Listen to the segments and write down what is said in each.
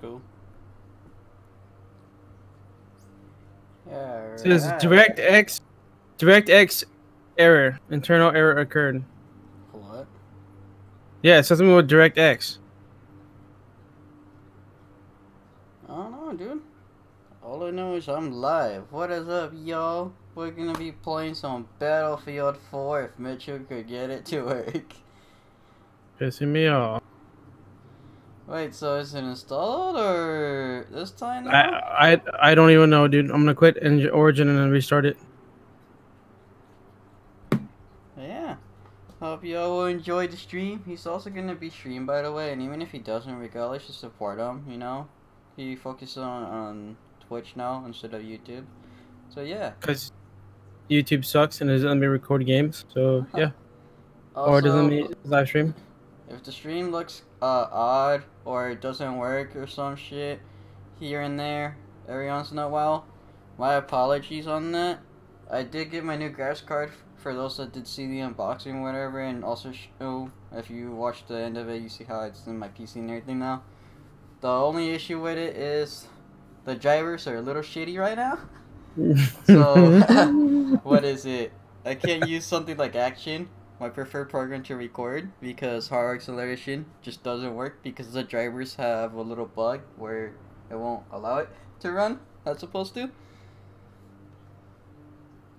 cool. Yeah. It says DirectX error. Internal error occurred. What? Yeah, something with DirectX. I don't know, dude. All I know is I'm live. What is up, y'all? We're gonna be playing some Battlefield 4 if Mitchell could get it to work. Pissing me off. Wait, so is it installed or this time? Now? I don't even know, dude. I'm gonna quit Origin and then restart it. Yeah. Hope y'all will enjoy the stream. He's also gonna be streamed, by the way. And even if he doesn't, regardless, just support him. You know, he focuses on Twitch now instead of YouTube. So yeah. Because YouTube sucks and it doesn't let me record games. So yeah. Also, or doesn't let me live stream. If the stream looks odd or it doesn't work or some shit here and there every once in a while, my apologies on that. I did get my new graphics card for those that did see the unboxing, whatever, and also show if you watch the end of it, you see how it's in my PC and everything now. The only issue with it is the drivers are a little shitty right now. So what is it? I can't use something like Action, my preferred program to record, because hard acceleration just doesn't work because the drivers have a little bug where it won't allow it to run that's supposed to.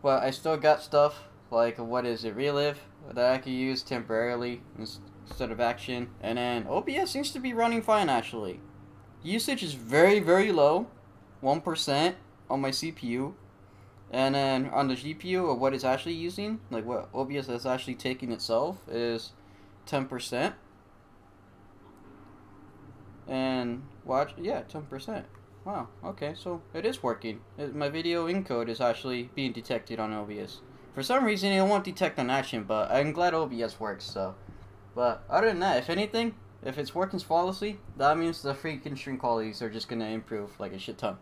But I still got stuff like, what is it, Relive, that I could use temporarily instead of Action. And then OBS seems to be running fine, actually. Usage is very, very low, 1% on my CPU. And then on the GPU, or what it's actually using, like what OBS is actually taking itself, is 10%. And watch, yeah, 10%. Wow, okay, so it is working. My video encode is actually being detected on OBS. For some reason, it won't detect on Action, but I'm glad OBS works, so. But other than that, if anything, if it's working flawlessly, that means the freaking stream qualities are just gonna improve like a shit ton.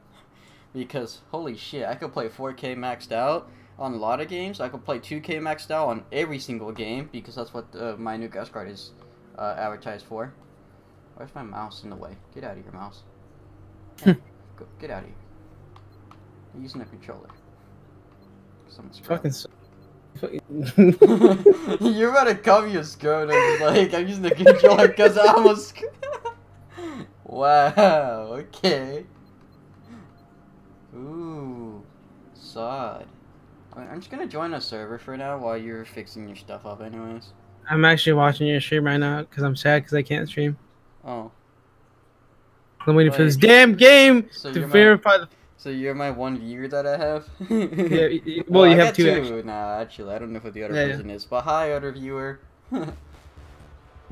Because, holy shit, I could play 4K maxed out on a lot of games. I could play 2K maxed out on every single game, because that's what my new graphics card is advertised for. Where's my mouse in the way? Get out of here, mouse. Hey, go, get out of here. I'm using a controller. Fucking... You're about to come, you scared. Like, I'm using the controller because I almost... Wow, okay. Ooh, sod. I'm just gonna join a server for now while you're fixing your stuff up anyways. I'm actually watching your stream right now because I'm sad because I can't stream. Oh. I'm waiting for this damn game to verify the... So you're my one viewer that I have? Yeah, well, you have two actually. Nah, actually, I don't know what the other person is, but hi, other viewer. Don't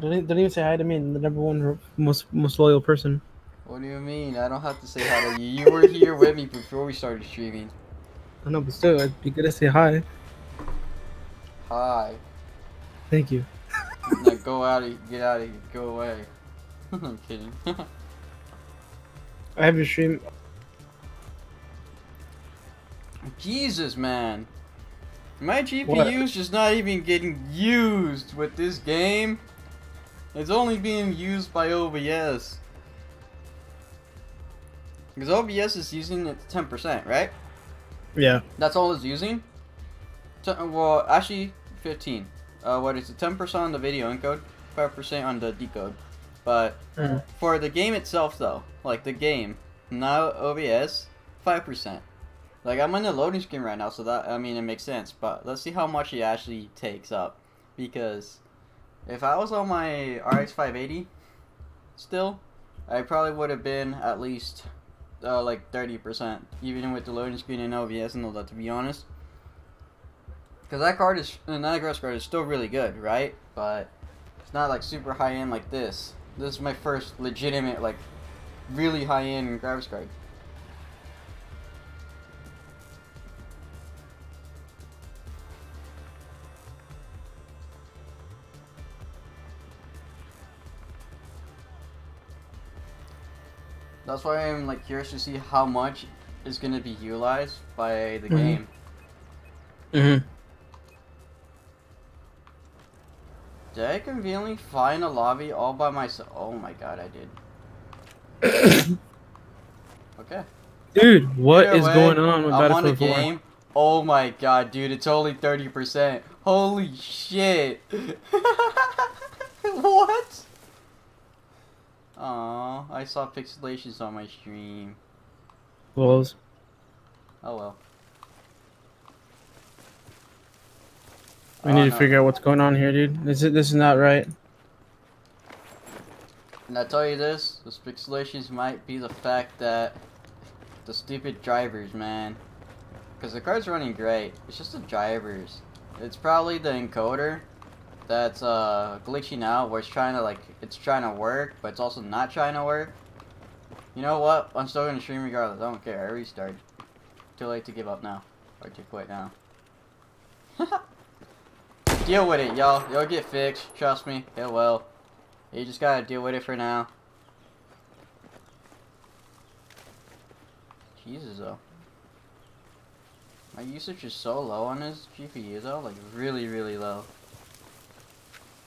even say hi to me, I'm the #1 most loyal person. What do you mean? I don't have to say hi to you. You were here with me before we started streaming. I know, but still, it'd be good to say hi. Hi. Thank you. Now go out of, get out of here, go away. I'm kidding. I have your stream. Jesus, man. My GPU's just not even getting used with this game. It's only being used by OBS. Because OBS is using it 10%, right? Yeah. That's all it's using? Well, actually, 15. What is it? 10% on the video encode, 5% on the decode. But for the game itself, though, like the game, not OBS, 5%. Like, I'm on the loading screen right now, so that, I mean, it makes sense. But let's see how much it actually takes up. Because if I was on my RX580 still, I probably would have been at least... like 30%, even with the loading screen and OBS and all that, to be honest. Because that card is, and that graphics card is still really good, right? But it's not like super high end like this. This is my first legitimate, like, really high end graphics card. That's why I'm like curious to see how much is gonna be utilized by the game. Did I conveniently find a lobby all by myself? Oh my god, I did. Okay. Dude, what is going on with Battlefield 4? I want a game. Oh my god, dude, it's only 30%. Holy shit. What? Aww, I saw pixelations on my stream. Balls. Oh well. We need to figure out what's going on here, dude. This is not right. And I tell you this, those pixelations might be the fact that the stupid drivers, man. Because the card's running great. It's just the drivers. It's probably the encoder that's glitching out, where it's trying to work, but it's also not trying to work. You know what? I'm still gonna stream regardless. I don't care. I restarted. Too late to give up now. Or to quit now. Deal with it, y'all. It'll get fixed. Trust me, it will. You just gotta deal with it for now. Jesus, though. My usage is so low on this GPU, though. Like, really, really low.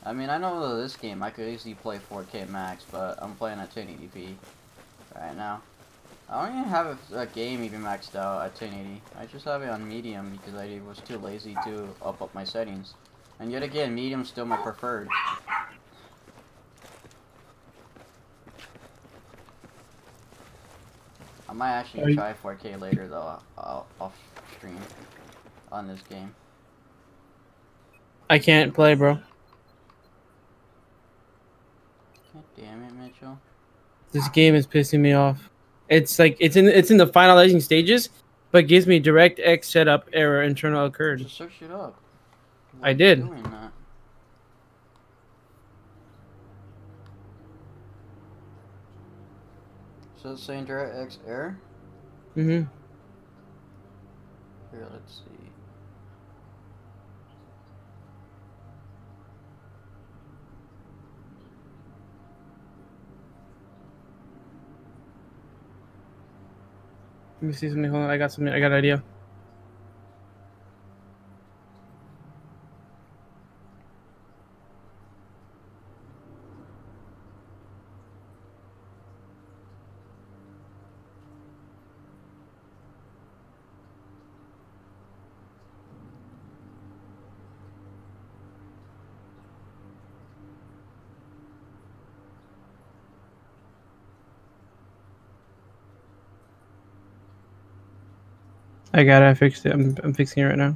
I mean, I know this game I could easily play 4K max, but I'm playing at 1080p right now. I don't even have a game even maxed out at 1080. I just have it on medium because I was too lazy to up my settings. And yet again, medium's still my preferred. I might actually try 4K later though, off stream on this game. I can't play, bro. God damn it, Mitchell. This game is pissing me off. It's like it's in the finalizing stages, but gives me DirectX setup error internal occurred. Just search it up. I did. So it's saying DirectX error? Mm-hmm. Here, let's see. Let me see something. Hold on, I got an idea. I got it. I fixed it. I'm fixing it right now.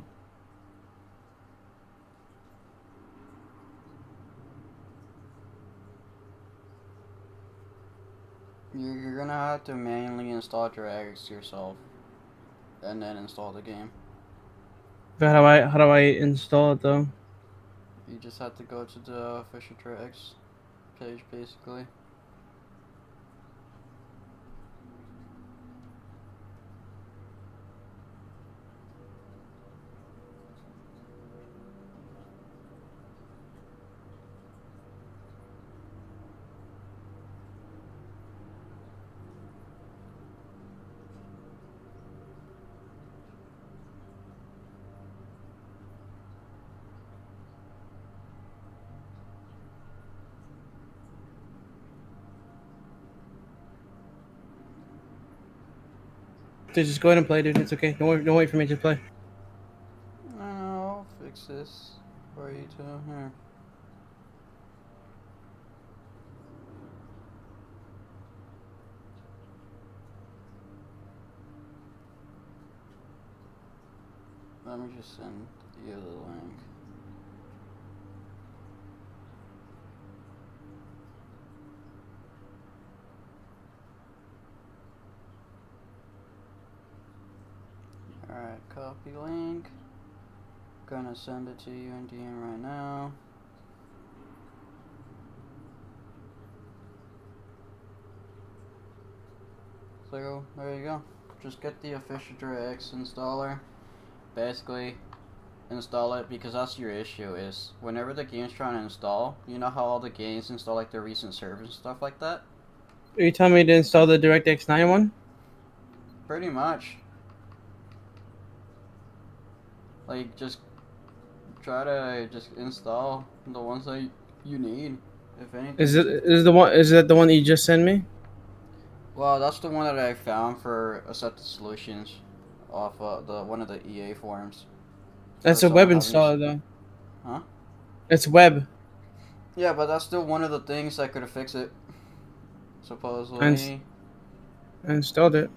You're gonna have to manually install DirectX yourself, and then install the game. But how do I install it though? You just have to go to the official DirectX page, basically. Dude, just go ahead and play, dude. It's okay. Don't wait for me to play. No, I'll fix this for you too. Here. Let me just send you the link. Copy link. Gonna send it to you in DM right now. So there you go. Just get the official DirectX installer. Basically, install it because that's your issue. Is whenever the game's trying to install, you know how all the games install like their recent servers and stuff like that. Are you telling me to install the DirectX 9 one? Pretty much. Like, just try to just install the ones that you need, if anything. Is it the one? Is that the one that you just sent me? Well, that's the one that I found for Accepted Solutions off the one of the EA forums. That's a web installer, though. Huh? It's web. Yeah, but that's still one of the things that could have fixed it. Supposedly. I installed it.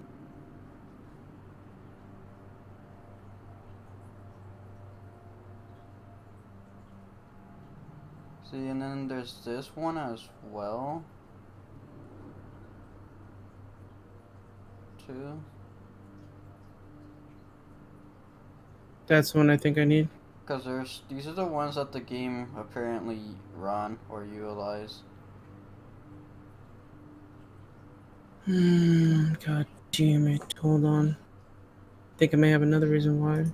See, and then there's this one as well. Two. That's one I think I need. Because these are the ones that the game apparently run or utilize. God damn it, hold on. I think I may have another reason why.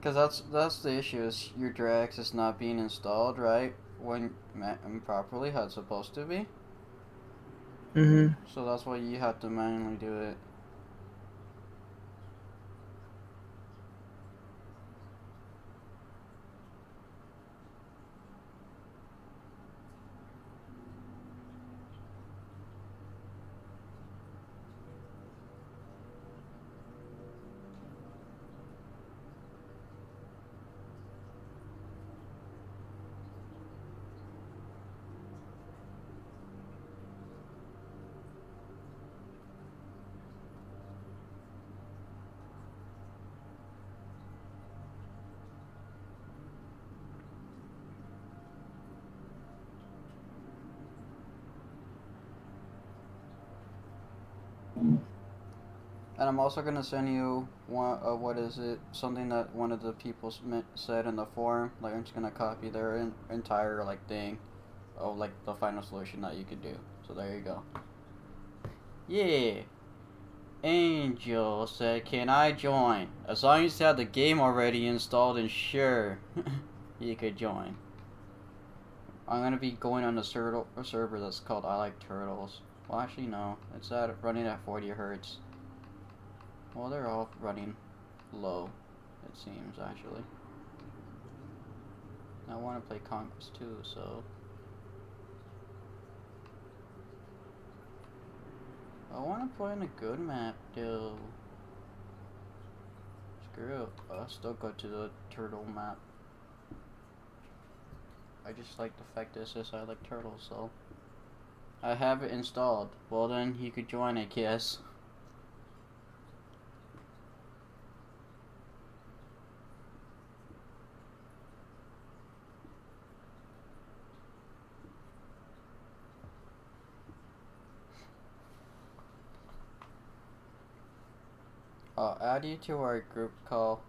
Because that's the issue, is your DirectX is not being installed, right? When properly, how it's supposed to be. Mm-hmm. So that's why you have to manually do it. And I'm also gonna send you one. What is it? Something that one of the people said in the forum. Like I'm just gonna copy their entire like thing, of like the final solution that you could do. So there you go. Yeah. Angel said, "Can I join? As long as you have the game already installed, and sure, you could join." I'm gonna be going on a server that's called I Like Turtles. Well, actually no. It's running at 40 hertz. Well, they're all running low, it seems, actually. I want to play Conquest too, so... I want to play in a good map, though. Screw it. I'll still go to the turtle map. I just like the fact that it says I like turtles, so... I have it installed. Well then, you could join, I guess. I'll add you to our group call,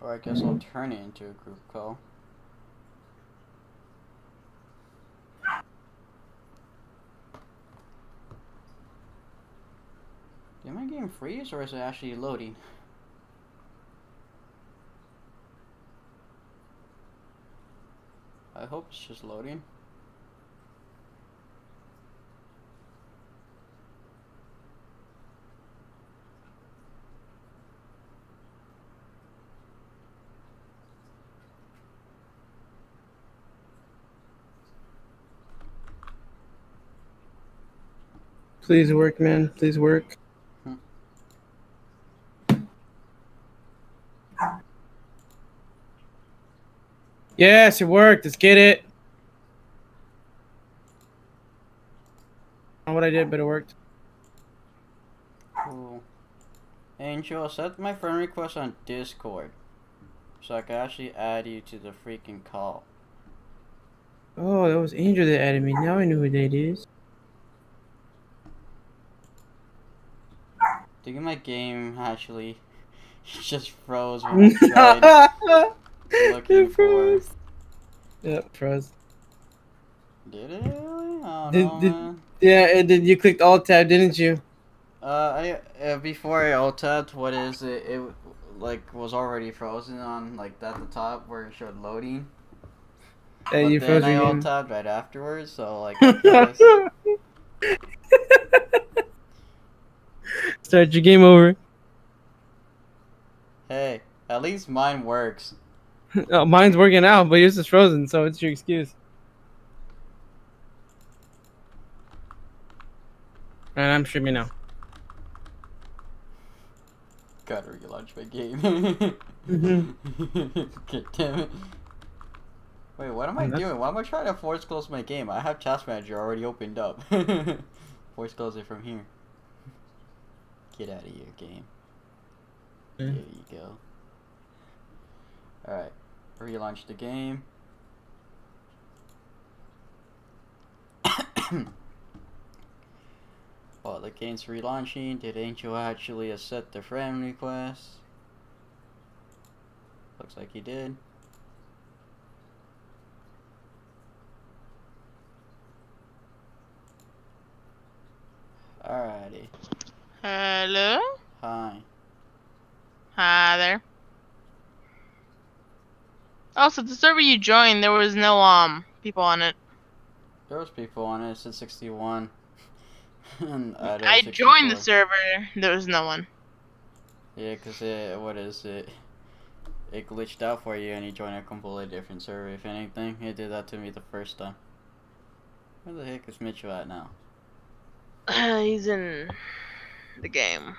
or I guess I'll turn it into a group call. Did my game freeze or is it actually loading? I hope it's just loading. Please work, man. Please work. Yes, it worked. Let's get it. I don't know what I did, but it worked. Cool. Angel, set my friend request on Discord. So I can actually add you to the freaking call. Oh, that was Angel that added me. Now I know who that is. I think my game actually just froze when I tried looking for it. Yep, froze. Did it really? I don't know, man. Yeah, it did. You clicked Alt-Tab, didn't you? Before I Alt-Tabbed, what is it? It like was already frozen on like at the top where it showed loading. Hey, but you then I Alt-Tabbed right afterwards, so like. Start your game over. Hey, at least mine works. Oh, mine's working out, but yours is frozen, so it's your excuse. And I'm streaming now. Gotta relaunch my game. God damn it. Wait, what am I doing? Why am I trying to force close my game? I have Task Manager already opened up. Force close it from here. Get out of here, game. Okay. There you go. Alright. Relaunch the game. Oh, the game's relaunching. Didn't you actually accept the friend request? Looks like you did. Alrighty. Hello? Hi. Hi there. Also, the server you joined, there was no people on it. There was people on it. It said 61. And I joined the server. There was no one. Yeah, cause it, what is it? It glitched out for you, and you joined a completely different server. If anything, it did that to me the first time. Where the heck is Mitchell at now? He's in the game.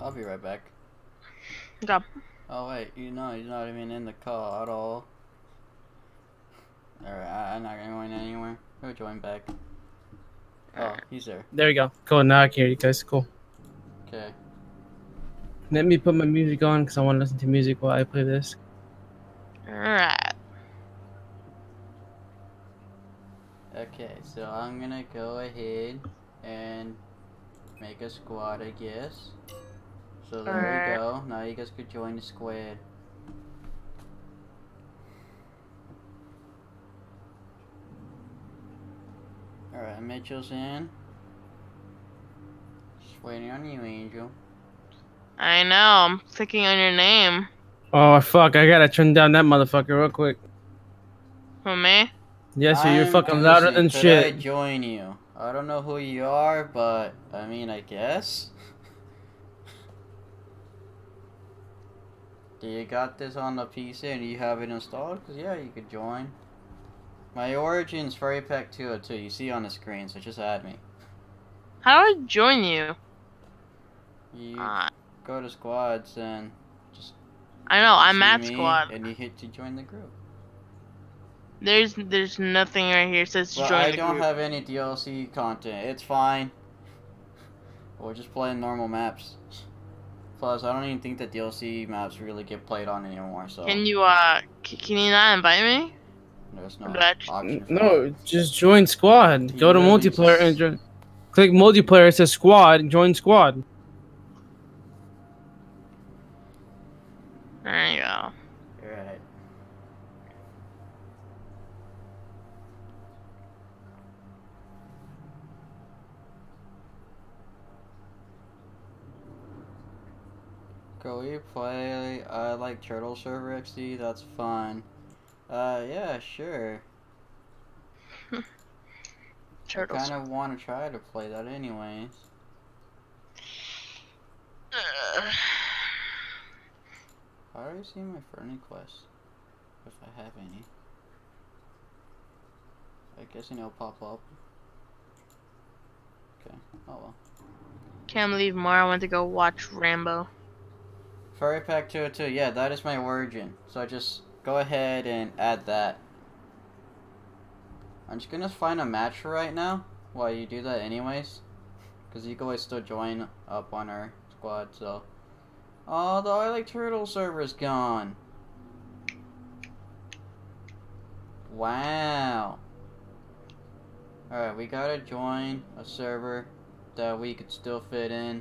I'll be right back. Okay. Oh wait, you're not even in the call at all. Alright, I'm not going anywhere. Go join back. Oh, he's there. There we go. Cool, now I can hear you guys. Cool. Okay. Let me put my music on because I want to listen to music while I play this. Alright. Okay, so I'm gonna go ahead and make a squad, I guess. So there we go. Now you guys could join the squad. Alright, Mitchell's in. Just waiting on you, Angel. I know, I'm clicking on your name. Oh fuck, I gotta turn down that motherfucker real quick. Who, me? Yeah, so you're fucking louder than shit. Could I join you? I don't know who you are, but I mean, I guess. You got this on the PC and you have it installed? Cause yeah, you could join. My Origin's for Apex 202. You see on the screen, so just add me. How do I join you? You go to squads and just. I know I'm at squad. And you hit to join the group. There's nothing right here that says join the group. I don't have any DLC content. It's fine. We're just playing normal maps. Plus, I don't even think that DLC maps really get played on anymore, so... Can you not invite me? There's no option for that. Just join squad. Go to multiplayer and join... Click multiplayer, it says squad, join squad. There you go. Alright. Go you play, I like Turtle Server XD, that's fun. Yeah, sure. Turtles. I kind of want to try to play that anyways. How do I see my friend requests? If I have any. I guess it'll pop up. Okay, oh well. Can't believe Mara went to go watch Rambo. Furry Pack 202, yeah, that is my Origin. So just go ahead and add that. I'm just gonna find a match right now while you do that anyways. Cause you can always still join up on our squad, so. Oh, the I Like Turtle server's gone. Wow. Alright, we gotta join a server that we could still fit in.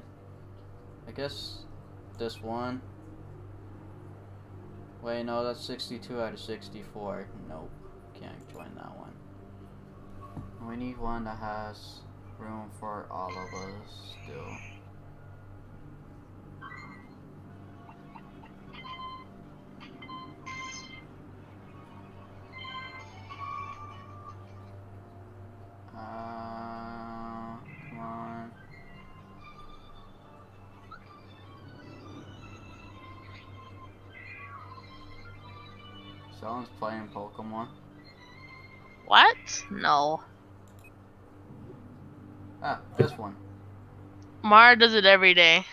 I guess this one. Wait, no, that's 62 out of 64. Nope, can't join that one. We need one that has room for all of us still. Someone's playing Pokemon. What? No. Ah, this one. Mara does it every day.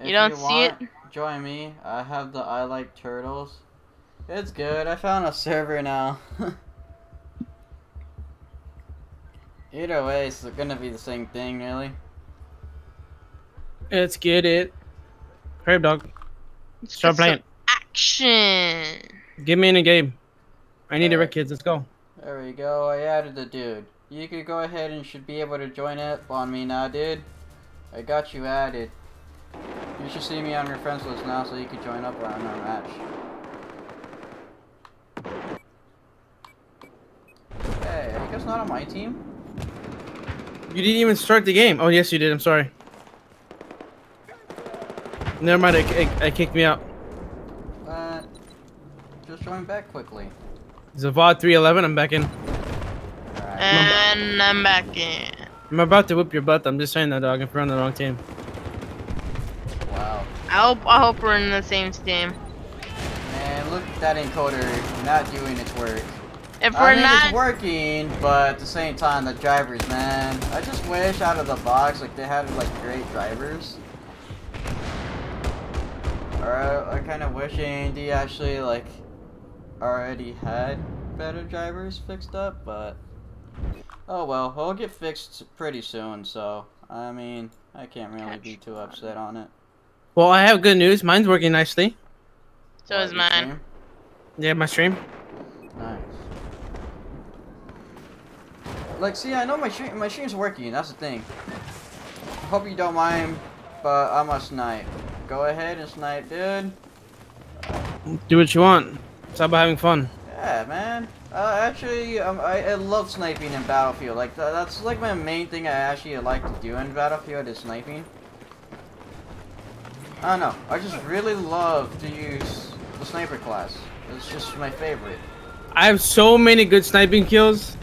If you don't see it? Join me. I have the I Like Turtles. It's good. I found a server now. Either way, it's gonna be the same thing, really. Let's get it. Crab dog. Start playing. Action! Get me in a game. I need it, kids. Let's go. There we go. I added the dude. You could go ahead and should be able to join up on me now, dude. I got you added. You should see me on your friends list now, so you can join up on our match. Hey, are you guys not on my team? You didn't even start the game. Oh, yes, you did. I'm sorry. Never mind. I kicked me out. Just join back quickly. Zavod 311, I'm back in. Right. And I'm back in. I'm about to whoop your butt. I'm just saying that, dog. If we're on the wrong team. Wow. I hope we're in the same team. Man, look at that encoder not doing its work. If we're not, it's working, but at the same time, the drivers, man. I just wish out of the box, like they had like great drivers. Or I kind of wish AMD actually like. Already had better drivers fixed up, but oh well, it'll get fixed pretty soon, so I mean I can't really be too upset on it. Well, I have good news. Mine's working nicely. So is mine. Stream? Yeah, my stream. Nice. Like, see, I know my stream's working. That's the thing. Hope you don't mind, but I'm a snipe. Go ahead and snipe, dude. Do what you want. It's all about having fun. Yeah, man. Actually, I love sniping in Battlefield. Like, that's like my main thing I actually like to do in Battlefield is sniping. I don't know. I just really love to use the sniper class. It's just my favorite. I have so many good sniping kills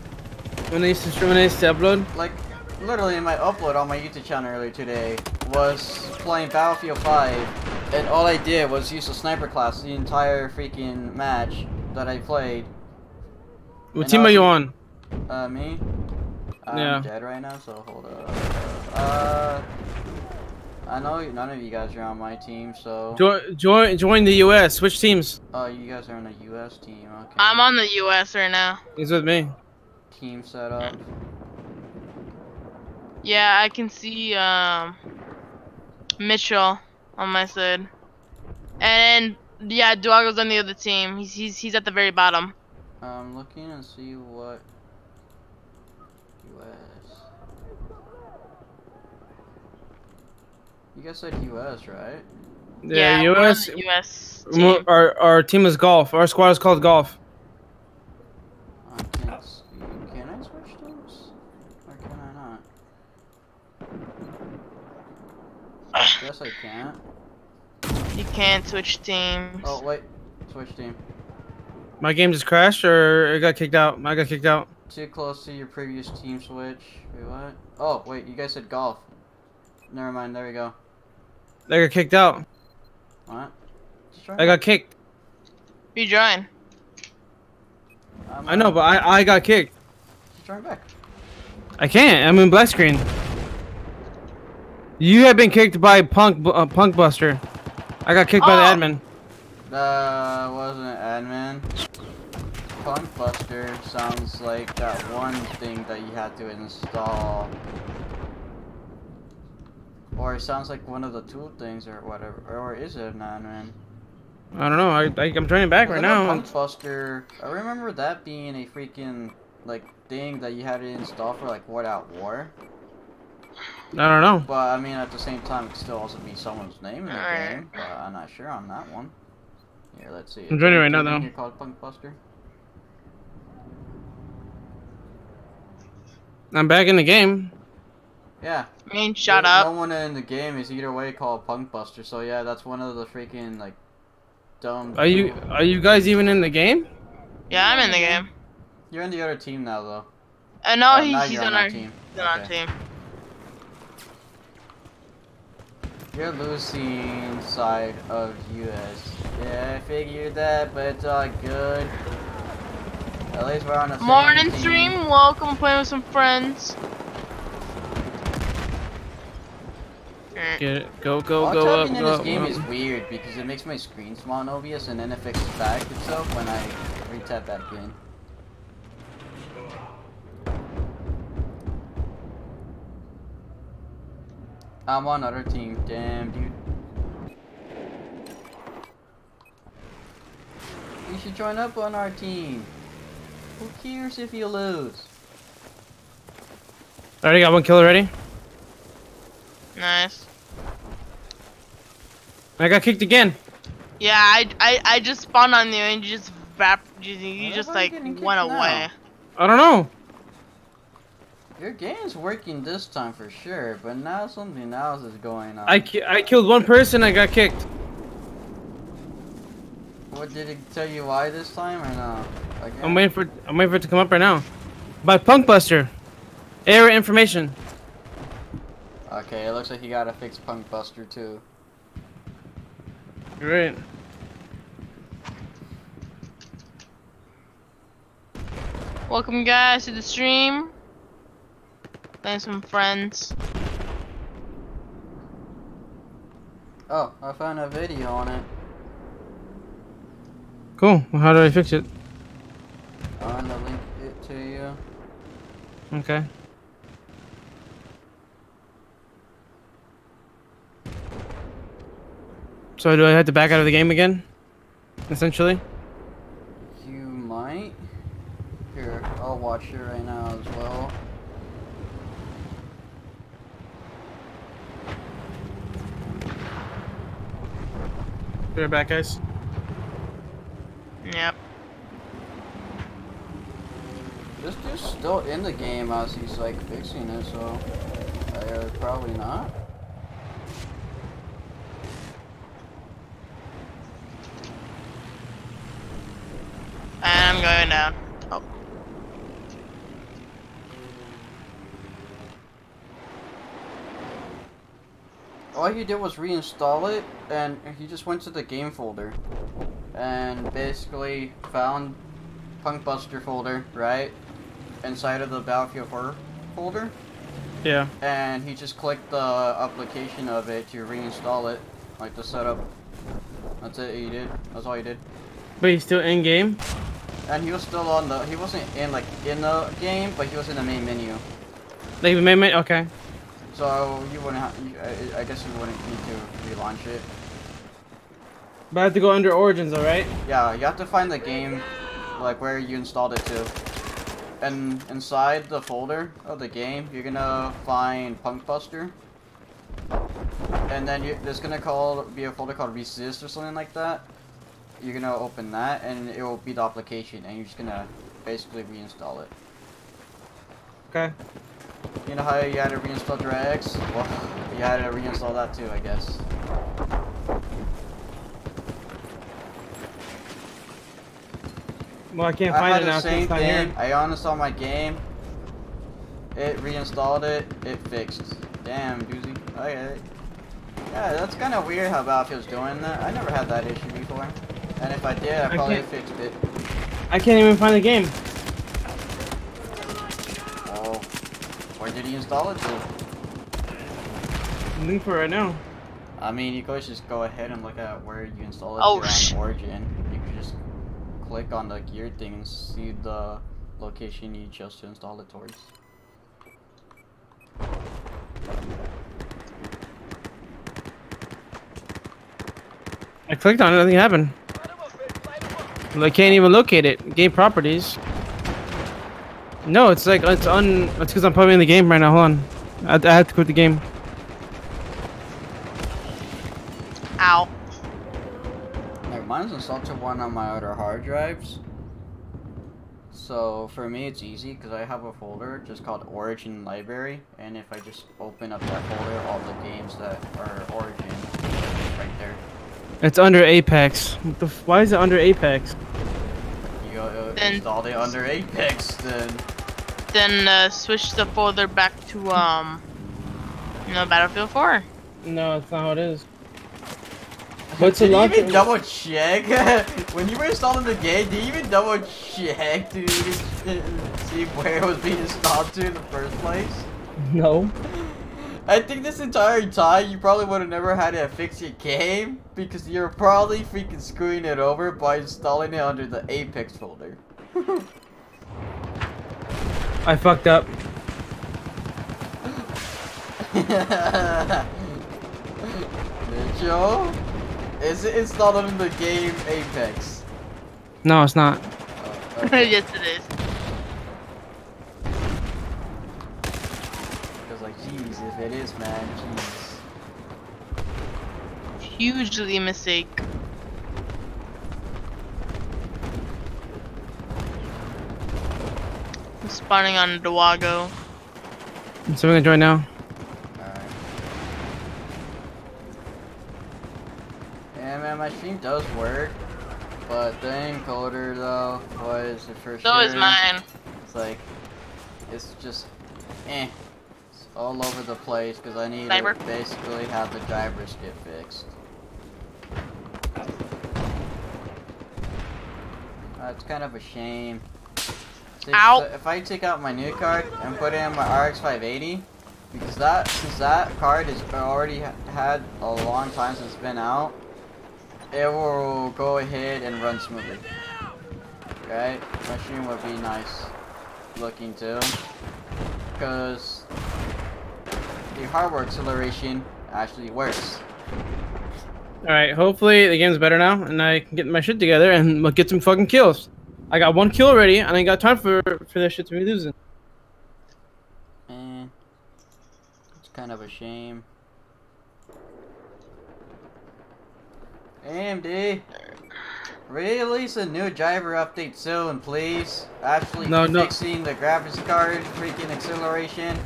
when I used to stream, when I used to upload. Like, literally, my upload on my YouTube channel earlier today was playing Battlefield 5. And all I did was use the sniper class the entire freaking match that I played. What team are you on? Me? I'm dead right now, so hold up. I know none of you guys are on my team, so... Join the U.S. Switch teams. Oh, you guys are on the U.S. team, okay. I'm on the U.S. right now. He's with me. Team setup. Yeah, I can see, Mitchell. On my side, and yeah, Duago's on the other team. He's at the very bottom. I'm looking and see what U.S. You guys said U.S. right? Yeah, U.S. U.S. team. Our team is golf. Our squad is called golf. I can't see. Can I switch teams? Or can I not? I guess I can't. You can't switch teams. Oh, wait. Switch team. My game just crashed or it got kicked out? I got kicked out. Too close to your previous team switch. Wait, what? Oh, wait. You guys said golf. Never mind. There we go. They got kicked out. What? I got kicked. You join. I know, but I got kicked. Just join back. I can't. I'm in black screen. You have been kicked by Punkbuster. I got kicked by the admin. Wasn't admin. Punkbuster sounds like that one thing that you had to install. Or it sounds like one of the tool things or whatever. Or is it an admin? I don't know. I'm turning back right now. Punkbuster, I remember that being a freaking like thing that you had to install for like World at War. I don't know. But I mean, at the same time, it could still also be someone's name in the game. But I'm not sure on that one. Here, let's see. I'm joining right now, though. You're called Punkbuster. I'm back in the game. Yeah. I mean, shut up. No one in the game is either way called Punkbuster, so yeah, that's one of the freaking, like, dumb... Are you guys even in the game? Yeah, I'm in the game. You're in the other team now, though. No, he's on our team. He's on our team. You're losing side of US. Yeah, I figured that, but it's all good. At least we're on a morning stream. Welcome, playing with some friends. Get it. Go up. This game is weird because it makes my screen small and obvious, and then it fixes back itself when I retap that pin. I'm on another team. Damn, dude. You should join up on our team. Who cares if you lose? I already got one kill already. Nice. I got kicked again. Yeah, I just spawned on you and you just went away. I don't know. Your game's working this time for sure, but now something else is going on. I killed one person. I got kicked. What did it tell you why this time or no? Again? I'm waiting for it to come up right now. By Punkbuster. Error information. Okay, it looks like you gotta fix Punkbuster too. Great. Welcome guys to the stream. Playing some friends. Oh, I found a video on it. Cool. Well, how do I fix it? I'm gonna link it to you. Okay. So do I have to back out of the game again? Essentially? You might. Here, I'll watch it right now as well. Be right back, guys. Yep. This dude's still in the game as he's like fixing it, so probably not. And I'm going down. Oh. All he did was reinstall it, and he just went to the game folder. And basically found Punkbuster folder, right? Inside of the Battlefield 4 folder. Yeah. And he just clicked the application of it to reinstall it, like the setup. That's it. He did. That's all he did. But he's still in game. And he was still on the. He wasn't in like in the game, but he was in the main menu. Like the main menu. Okay. So you wouldn't. I guess you wouldn't need to relaunch it. But I have to go under Origins, alright? Yeah, you have to find the game, like, where you installed it to. And inside the folder of the game, you're gonna find Punkbuster. And then there's gonna be a folder called Resist or something like that. You're gonna open that, and it will be the application, and you're just gonna basically reinstall it. Okay. You know how you had to reinstall DirectX? Well, you had to reinstall that too, I guess. Well, I can't find it now. Same thing. I uninstalled on my game. It reinstalled it. It fixed. Damn, doozy. Okay. Yeah, that's kind of weird how Battlefield's doing that. I never had that issue before. And if I did, I probably fixed it. I can't even find the game. Oh. Where did he install it to? I'm looking for it right now. I mean, you could just go ahead and look at where you install it on Origin. You could just click on the gear thing and see the location you chose to install it towards. I clicked on it, nothing happened. Well, I can't even locate it. Game properties. No, it's like it's on. It's because I'm probably in the game right now. Hold on, I have to quit the game. Ow. Mine's installed to one on my other hard drives. So for me it's easy because I have a folder just called Origin Library, and if I just open up that folder, all the games that are Origin are right there. It's under Apex. What the f, why is it under Apex? You go installed it under Apex then. Then switch the folder back to you know, Battlefield 4. No, that's not how it is. But did you even double check? When you were installing the game, did you even double check to see where it was being installed to in the first place? No. I think this entire time you probably would have never had to fix your game because you're probably freaking screwing it over by installing it under the Apex folder. I fucked up. Mitchell? Is it installed in the game Apex? No, it's not. Oh, okay. Yes, it is. I was like, geez, if it is, man, jeez. Hugely mistake. I'm spawning on Duago. Is someone gonna join now? My stream does work, but the encoder though was the first. So is mine. It's like, it's just, eh, it's all over the place because I need to basically have the drivers get fixed. It's kind of a shame. See, ow. So if I take out my new card and put in my RX580, because that, since that card has already had a long time since it's been out, it will go ahead and run smoothly. Right? My stream would be nice looking too, because the hardware acceleration actually works. Alright, hopefully the game's better now and I can get my shit together and we'll get some fucking kills. I got one kill already and I ain't got time for this shit to be losing. Eh, it's kind of a shame. AMD, release a new driver update soon, please. Actually, fixing the graphics card, freaking acceleration.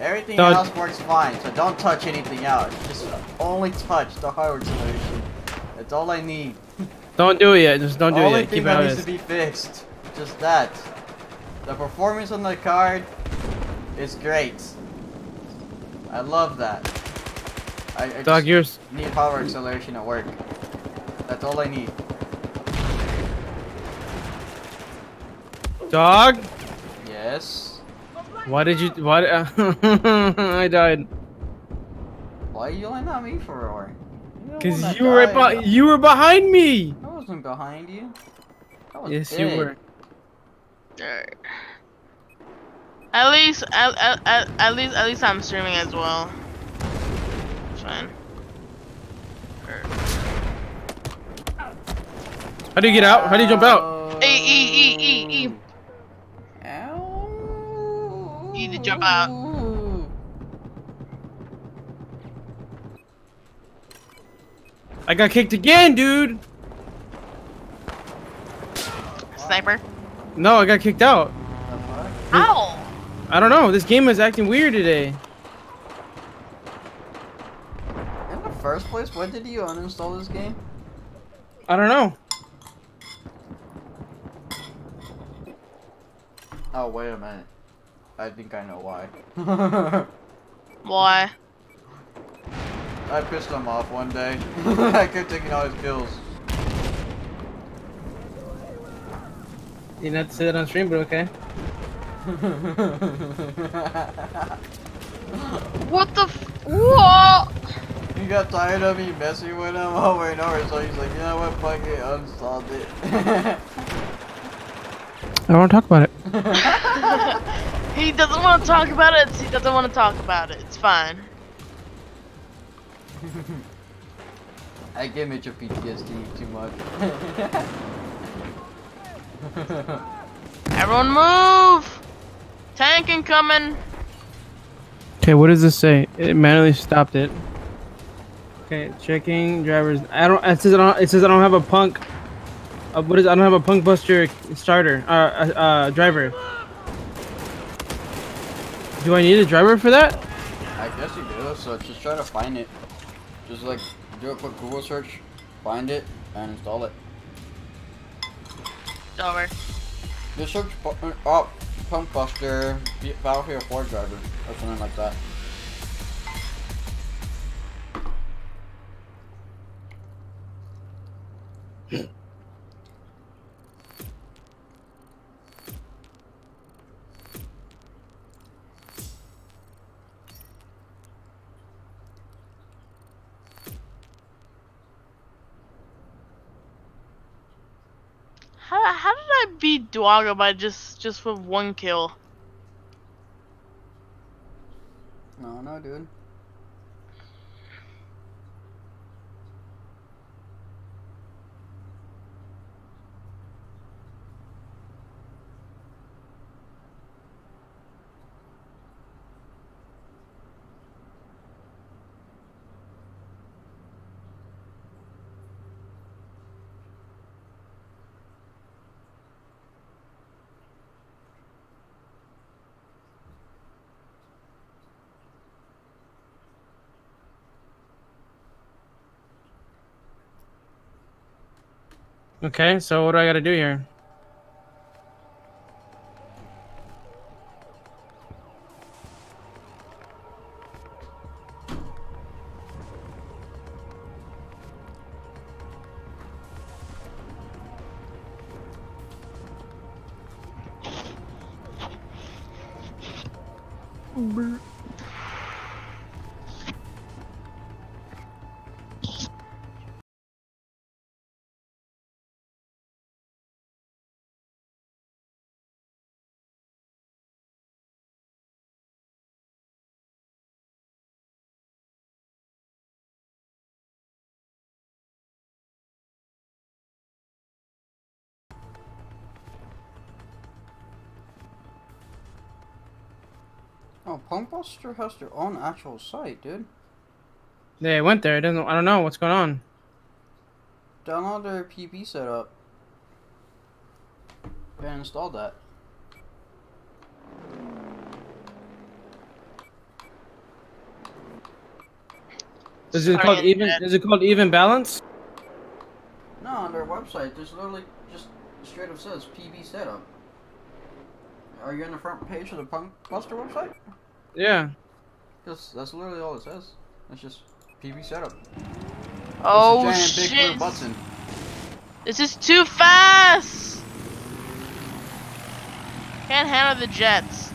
Everything else works fine, so don't touch anything else. Just only touch the hardware solution. That's all I need. Don't do it yet. Just don't do it yet. Keep it out of this. Only thing that needs to be fixed. Just that. The performance on the card is great. I love that. I Dog, yours. Need power acceleration at work. That's all I need. Dog? Yes? Why did you... Why... I died. Why are you yelling at me for? Because you were right you were behind me! I wasn't behind you. I was dead. You were. At least I'm streaming as well. It's fine. How do you get out? How do you jump out? E. Ow. You need to jump out. I got kicked again, dude! Sniper? No, I got kicked out. Ow! I don't know, this game is acting weird today. In the first place, when did you uninstall this game? I don't know. Oh, wait a minute. I think I know why. Why? I pissed him off one day. I kept taking all his kills. You didn't have to say that on stream, but okay. What the f- Whoa! He got tired of me messing with him over and over, so he's like, you know what, fuck it, uninstalled it. I don't want to talk about it. He doesn't want to talk about it. He doesn't want to talk about it. It's fine. I give Mitchell PTSD too much. Everyone move! Tank incoming! Okay, what does this say? It manually stopped it. Okay, checking drivers. It says I don't have a punk. What is? I don't have a Punkbuster starter. Driver. Do I need a driver for that? I guess you do. So just try to find it. Just like do a quick Google search, find it, and install it. Over. Just search Punkbuster Battlefield 4 driver or something like that. How did I beat Duago by just with one kill? No, no, dude. Okay, so what do I gotta do here? Oh, Punkbuster has their own actual site, dude. They went there. I don't know what's going on. Download their PB setup and install that. Is it called Even Balance? No, on their website, there's literally just straight up says PB setup. Are you on the front page of the Punkbuster website? Yeah. That's literally all it says. It's just PB setup. Oh, it's a giant, shit! Big blue button. This is too fast! Can't handle the jets.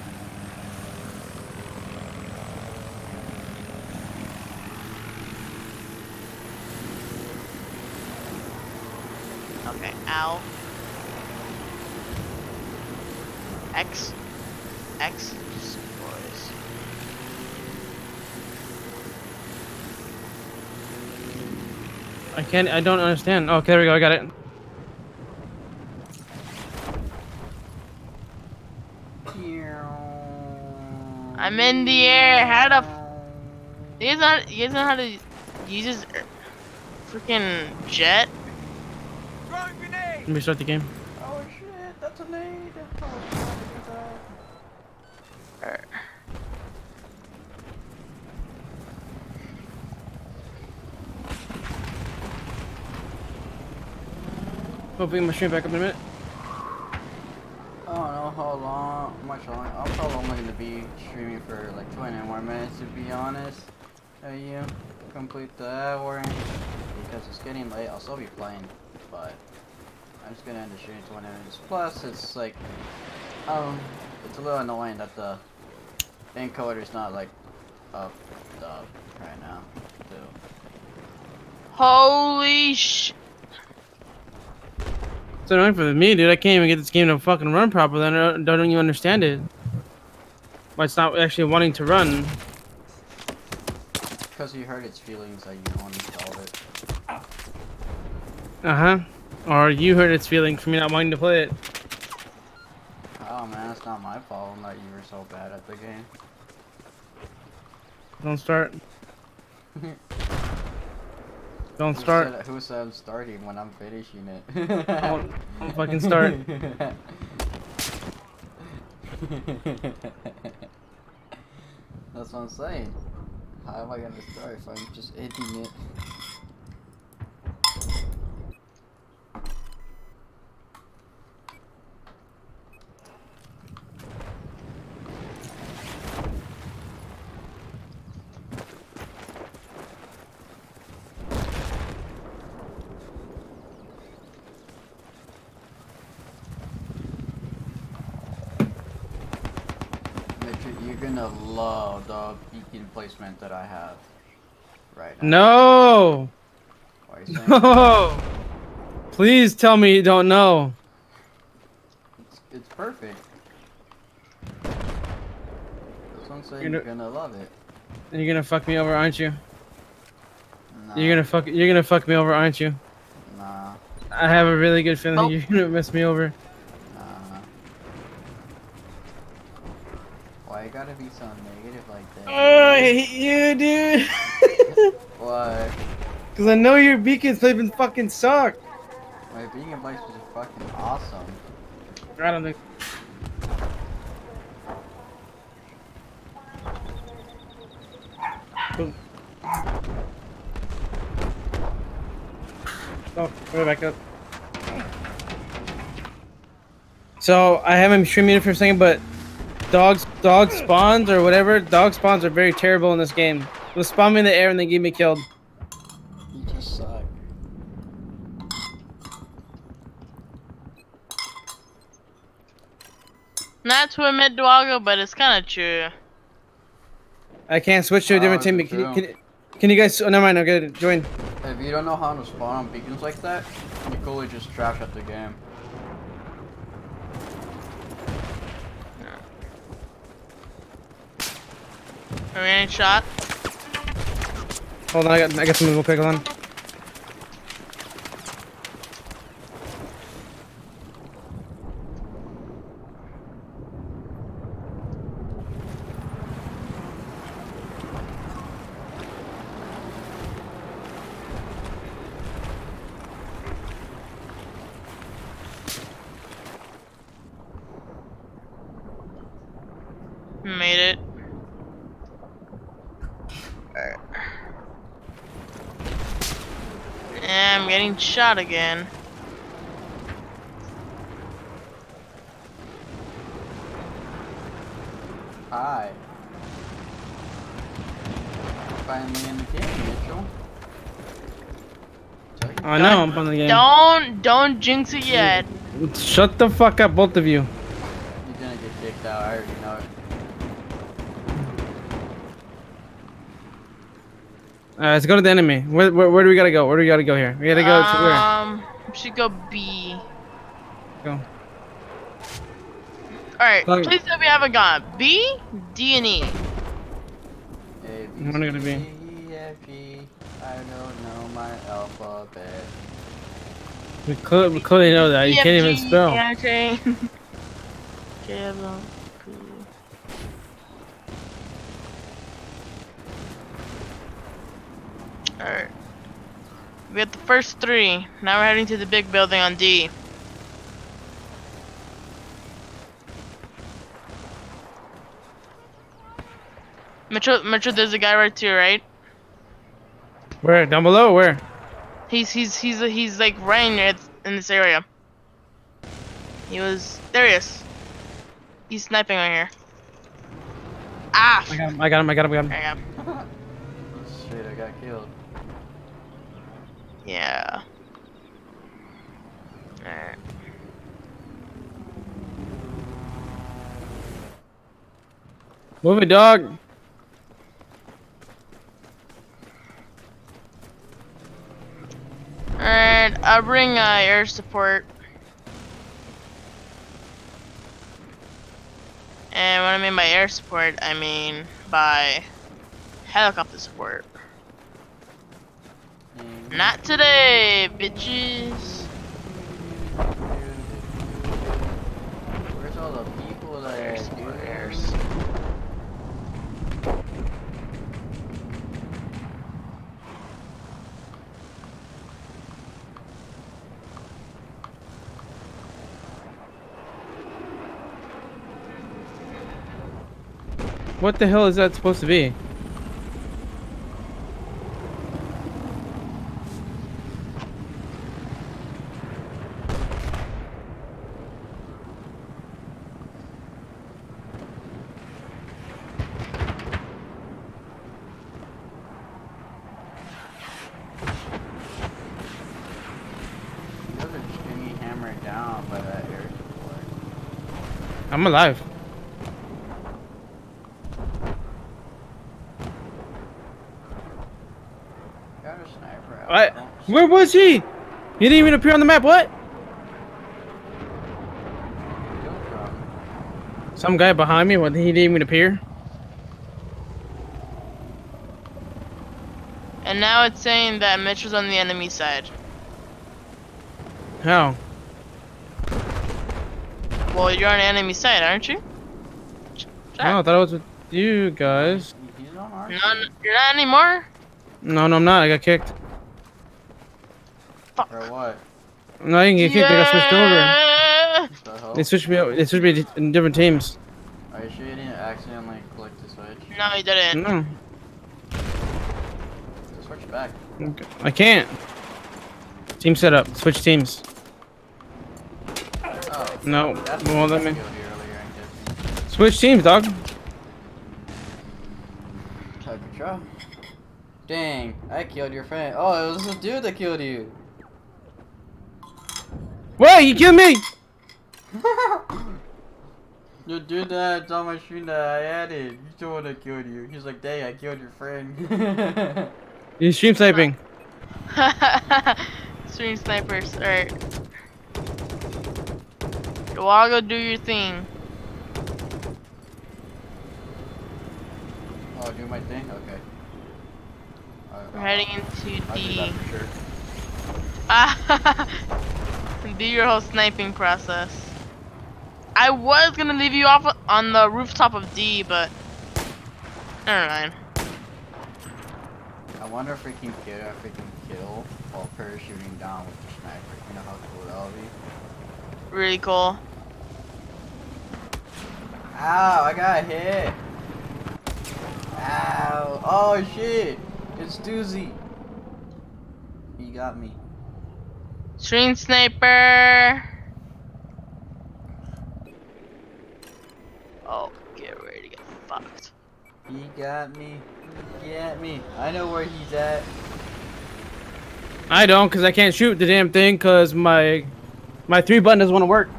Okay, ow. X boys. I don't understand. Oh, okay, there we go, I got it. I'm in the air, how the you guys know how to use this freaking jet? Let me start the game. Oh shit, that's a nade. Oh. Hoping my stream back up in a minute. I don't know how long, how long am I going to be streaming for, like 20 more minutes to be honest. You complete the hour because it's getting late. I'll still be playing, but I'm just going to end the stream in 20 minutes. Plus, it's like, it's a little annoying that the encoder's not like up right now. Too. Holy sh! It's annoying for me, dude. I can't even get this game to fucking run properly. I don't even understand it. Why it's not actually wanting to run? Because you hurt its feelings that you don't install it. Or you hurt its feelings for me not wanting to play it. Oh man, it's not my fault that you were so bad at the game. Don't start. Don't start. Who said I'm starting when I'm finishing it? Don't fucking start. That's what I'm saying. How am I gonna start if I'm just hitting it? Love the beacon placement that I have right now. No! No! Please tell me you don't know. It's perfect. This one's saying you're gonna love it. And you're gonna fuck me over, aren't you? Nah. You're gonna fuck me over, aren't you? Nah. I have a really good feeling you're gonna mess me over. I gotta be so negative like that. Oh, I hate you, dude. Why? Because I know your beacons fucking suck. My beacon place was fucking awesome. I don't think. Oh, we're back up. So I haven't been streaming for a second, but. Dog spawns or whatever. Dog spawns are very terrible in this game. They'll spawn me in the air and they get me killed. You just suck. Not to admit, Dwago, but it's kind of true. I can't switch to a different team. Can you guys? Oh, never mind. I'm gonna join. If you don't know how to spawn on beacons like that, you're totally just trash at the game. Are we getting shot? Hold on, I got something real quick, hold on. Shot again. Hi. Finally in the game, Mitchell. I know I'm in the game. Don't jinx it yet. Shut the fuck up, both of you. You're gonna get kicked out. I already know it. Alright, let's go to the enemy. Where do we gotta go? Where do we gotta go here? We gotta go to where? We should go B. Go. Alright, please tell me I haven't gone. B, D, and E. I'm gonna go to B. E, F, G. I don't know my alphabet. We clearly know that. You can't even spell. Okay. Alright. We got the first three. Now we're heading to the big building on D. Mitchell, there's a guy right to your right. Where? Down below? Where? He's like right in this area. There he is. He's sniping right here. Ah! I got him. I got him. Shit, I got killed. Yeah. Alright. Move it, dog. Alright, I'll bring air support. And what I mean by air support, I mean by helicopter support. Not today, bitches. Where's all the people that are squares? What the hell is that supposed to be? I'm alive. Got a sniper out. Where was he? He didn't even appear on the map. What? Some guy behind me. What? He didn't even appear. And now it's saying that Mitch was on the enemy side. How? Well, you're on enemy side, aren't you? No, I thought I was with you guys. You're not anymore? No, I'm not. I got kicked. Fuck. For what? No, I didn't get kicked. I got switched over. They switched me in different teams. Are you sure you didn't accidentally click the switch? No, you didn't. No. Switch back. Okay. I can't. Team setup. Switch teams. No, it won't let me. Switch teams, dog. Type of trial. Dang, I killed your friend. Oh, it was this dude that killed you. Wait, you killed me! The dude that's on my stream that I added, he's the one that killed you. He's like, dang, I killed your friend. He's stream sniping. Stream snipers, alright. Well, I'll go do your thing. Oh, do my thing? Okay. We're heading into D. Do your whole sniping process. I was gonna leave you off on the rooftop of D, but never mind. I wonder if we can get a freaking kill while parachuting down with the sniper. You know how cool that would be? Really cool. Ow, I got hit. Ow. Oh shit. It's doozy. He got me. Stream sniper. Oh, get ready to get fucked. He got me. He got me. I know where he's at. I don't, cause I can't shoot the damn thing, cause my three button doesn't want to work.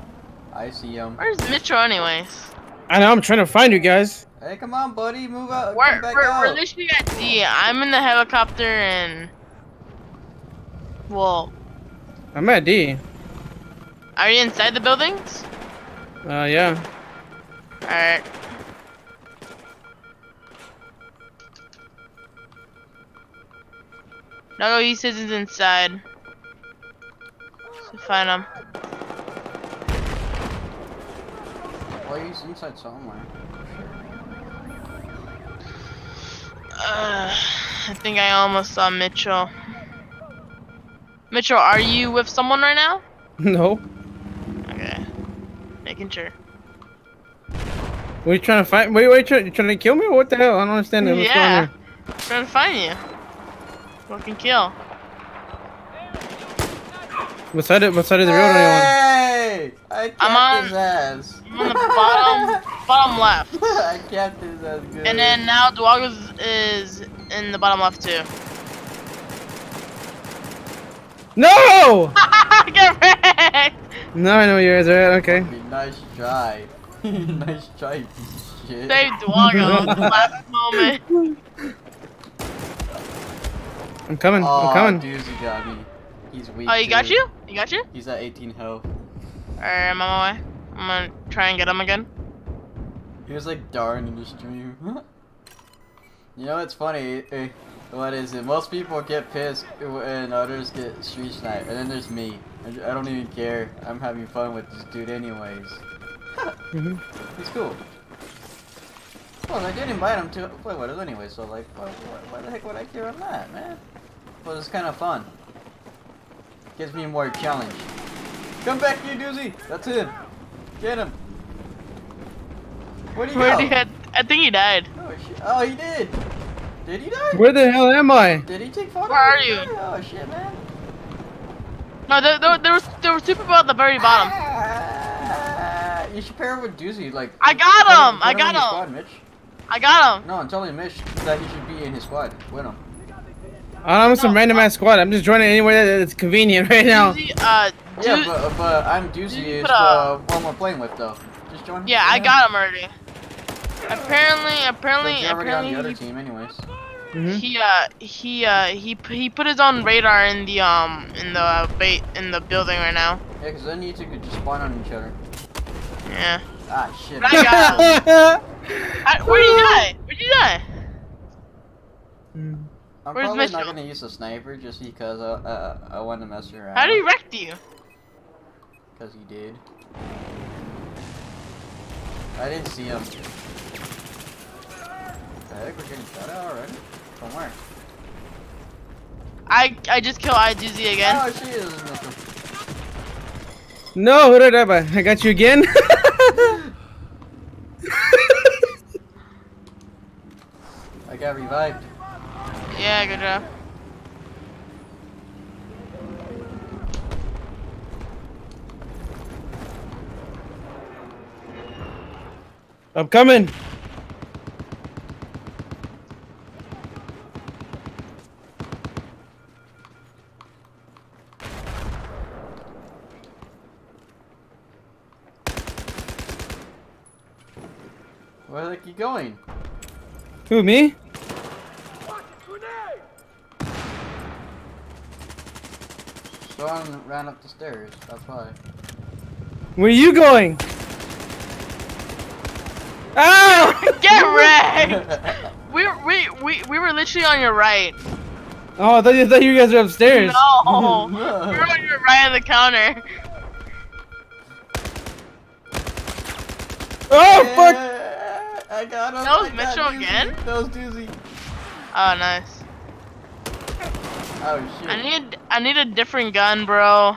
I see him. Where's Mitchell anyways? I know, I'm trying to find you guys. Hey, come on, buddy. Move out. We're literally at D. I'm in the helicopter and... Well... I'm at D. Are you inside the buildings? Yeah. Alright. No, he says he's inside. Find him. Why are you inside somewhere? I think I almost saw Mitchell. Mitchell, are you with someone right now? No. Okay. Making sure. What are you trying to find? Wait, you trying to kill me? What the hell? I don't understand. Yeah. I'm trying to find you. Fucking kill. What side of the road are you on? I capped his ass. I'm on the bottom left. I capped his ass good. And then now Dwagos is in the bottom left too. No! Get wrecked! No, I know you guys are at, okay. Nice try. Nice try, piece of shit. Save Dwagos at the last moment. I'm coming. Doozy got me. He's weak. Oh, he got you? He got you? He's at 18 health. Alright, I'm on my way. I'm gonna try and get him again. He was like darn in the stream. You know what's funny? What is it? Most people get pissed and others get street sniped. And then there's me. I don't even care. I'm having fun with this dude anyways. He's cool. Well, I did invite him to play with us anyway, so like, why the heck would I care on that, man? Well, it's kind of fun. Gives me more challenge. Come back here, doozy! That's him! Get him! Where'd he go? I think he died. Oh shit. Oh, he did! Did he die? Where the hell am I? Did he take photos? Where are you? Oh shit, man. No, there was two people at the very bottom. You should pair up with Doozy, like... I got him! I got him! Squad, Mitch. I got him! No, I'm telling Mitch that he should be in his squad. Bueno. I'm no, some random ass squad. I'm just joining anywhere that's convenient right now. Doozy, yeah, but I'm Doozy is one we're playing with, though. Just join. Yeah, I got him already. Apparently on the other team, anyways. Mm-hmm. He put his own radar in the building right now. Yeah, cause then you two could just spawn on each other. Yeah. Ah shit. But I got him. Where'd you die? I'm probably not gonna use a sniper just because I want to mess around. How did he wreck you? Cause he did. I didn't see him. What the heck? We're getting shot at already. Somewhere. I just killed IDZ again. Oh, she is nothing. No, who did I buy? I got you again. I got revived. Yeah, good job. I'm coming. Where the heck are you going? Who, me? Sean ran up the stairs, that's why. Where are you going? Ow! Get wrecked! we were literally on your right. Oh, I thought you guys were upstairs. No! We were on your right of the counter. Oh, yeah. Fuck! I got him. That was Mitchell again? That was Doozy. Oh, nice. Oh, shit. I need a different gun, bro.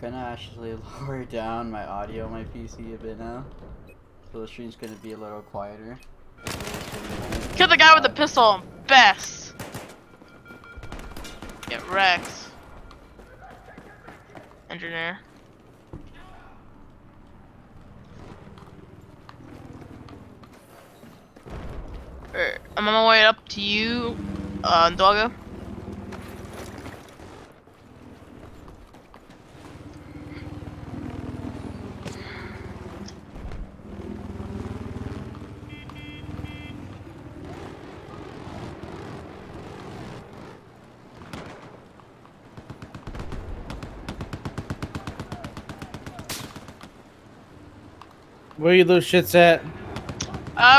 Gonna actually lower down my audio on my PC a bit now. So the stream's gonna be a little quieter. Kill the guy with the pistol. Best. Get wrecked. Engineer. I'm on my way up to you, Doggo. Where are you little shits at?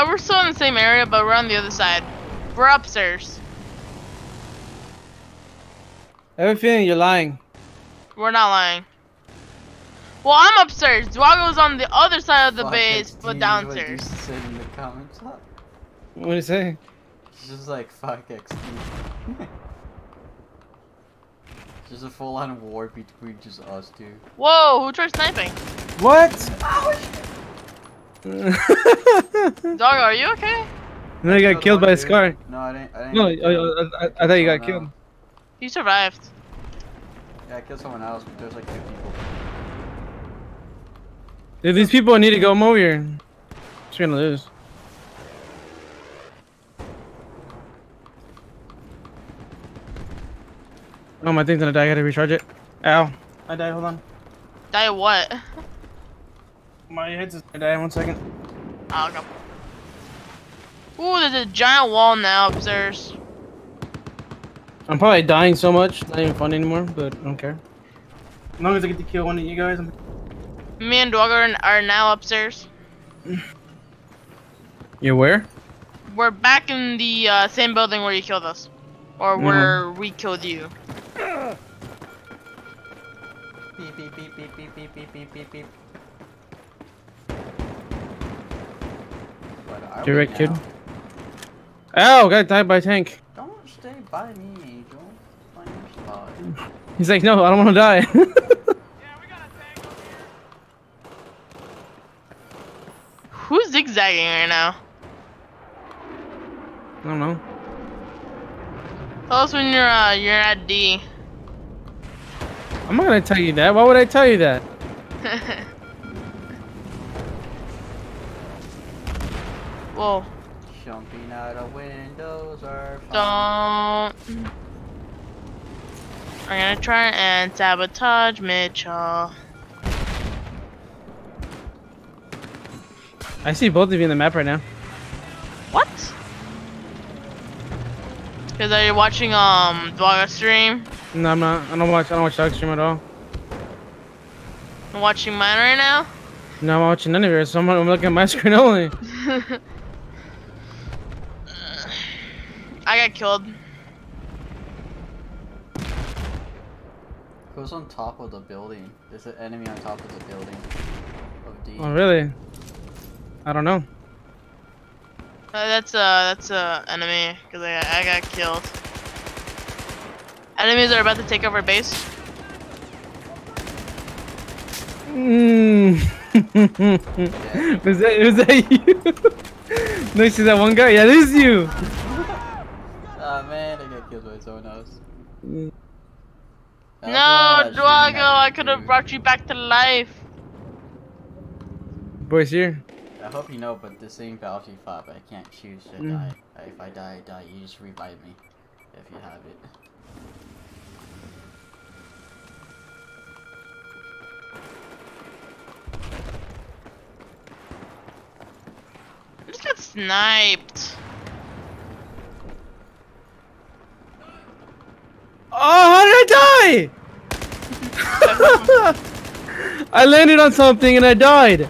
We're still in the same area, but we're on the other side. We're upstairs. I have a feeling you're lying. We're not lying. Well, I'm upstairs. Dwago's on the other side of the base, but downstairs. What did you say in the comments? What did you say? She's just like, fuck XD. Just a full-on war between just us two. Whoa, who tried sniping? What? Oh, shit. Dog, are you okay? No, you got killed by a scar. No, I didn't. No, I thought you got killed. You survived. Yeah, I killed someone else, but there's like 2 people. Dude, these people need to go over here. Just gonna lose. Oh, my thing's gonna die. I gotta recharge it. Ow. I died. Hold on. Die what? My head's gonna die. 1 second. I'll go. Ooh, there's a giant wall now upstairs. I'm probably dying so much, it's not even fun anymore, but I don't care. As long as I get to kill one of you guys, I'm... Me and Dogger are now upstairs. You're where? We're back in the same building where you killed us. Or where we killed you. Beep, beep, beep, beep, beep, beep, beep, beep, beep, beep. Direct kid. Ow, got died by a tank. Don't stay by me, don't find your spot. He's like, no, I don't want to die. Yeah, we got a tank over here. zigzagging right now? I don't know. Tell us when you're at D. I'm not gonna tell you that. Why would I tell you that? Whoa. Jumping out of windows are fun. Don't. I'm gonna try and sabotage Mitchell. I see both of you in the map right now. What? Cause are you watching vlog stream? No, I'm not. I don't watch dog stream at all. I'm watching mine right now. No, I'm watching none of yours. So I'm looking at my screen only. I got killed. Who's on top of the building? There's an enemy on top of the building. Of D. Oh really? I don't know. That's enemy because I got killed. Enemies are about to take over base. Mm. Yeah. Was that you? No, see that one guy? Yeah, it is you. Oh man, I got killed by someone else. No, Drago, I could have brought you back to life. Boy's here. I hope you know, but this ain't Battlefield 5. I can't choose to die. If I die, I die. You just revive me if you have it. I just got sniped. Oh, how did I die? I landed on something and I died.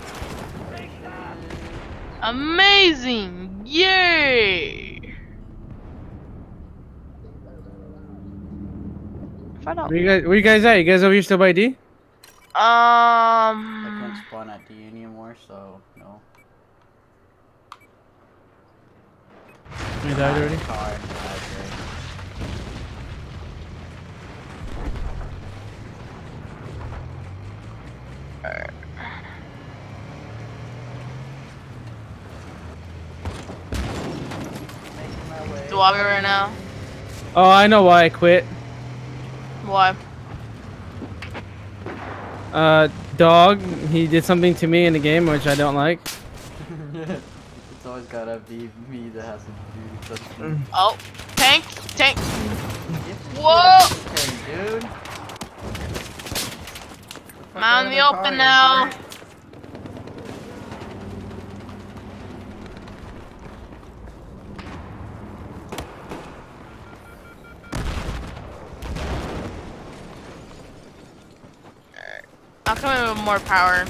Amazing! Yay! Where you guys at? You guys over here still by D? I can't spawn at D anymore, so no. You died already? Alright. Water right now. Oh, I know why I quit. Why? Dog, he did something to me in the game which I don't like. It's always gotta be me that has to do such thing. Oh, tank. Whoa! Dude. I'm out in the open now. I'll come in with more power.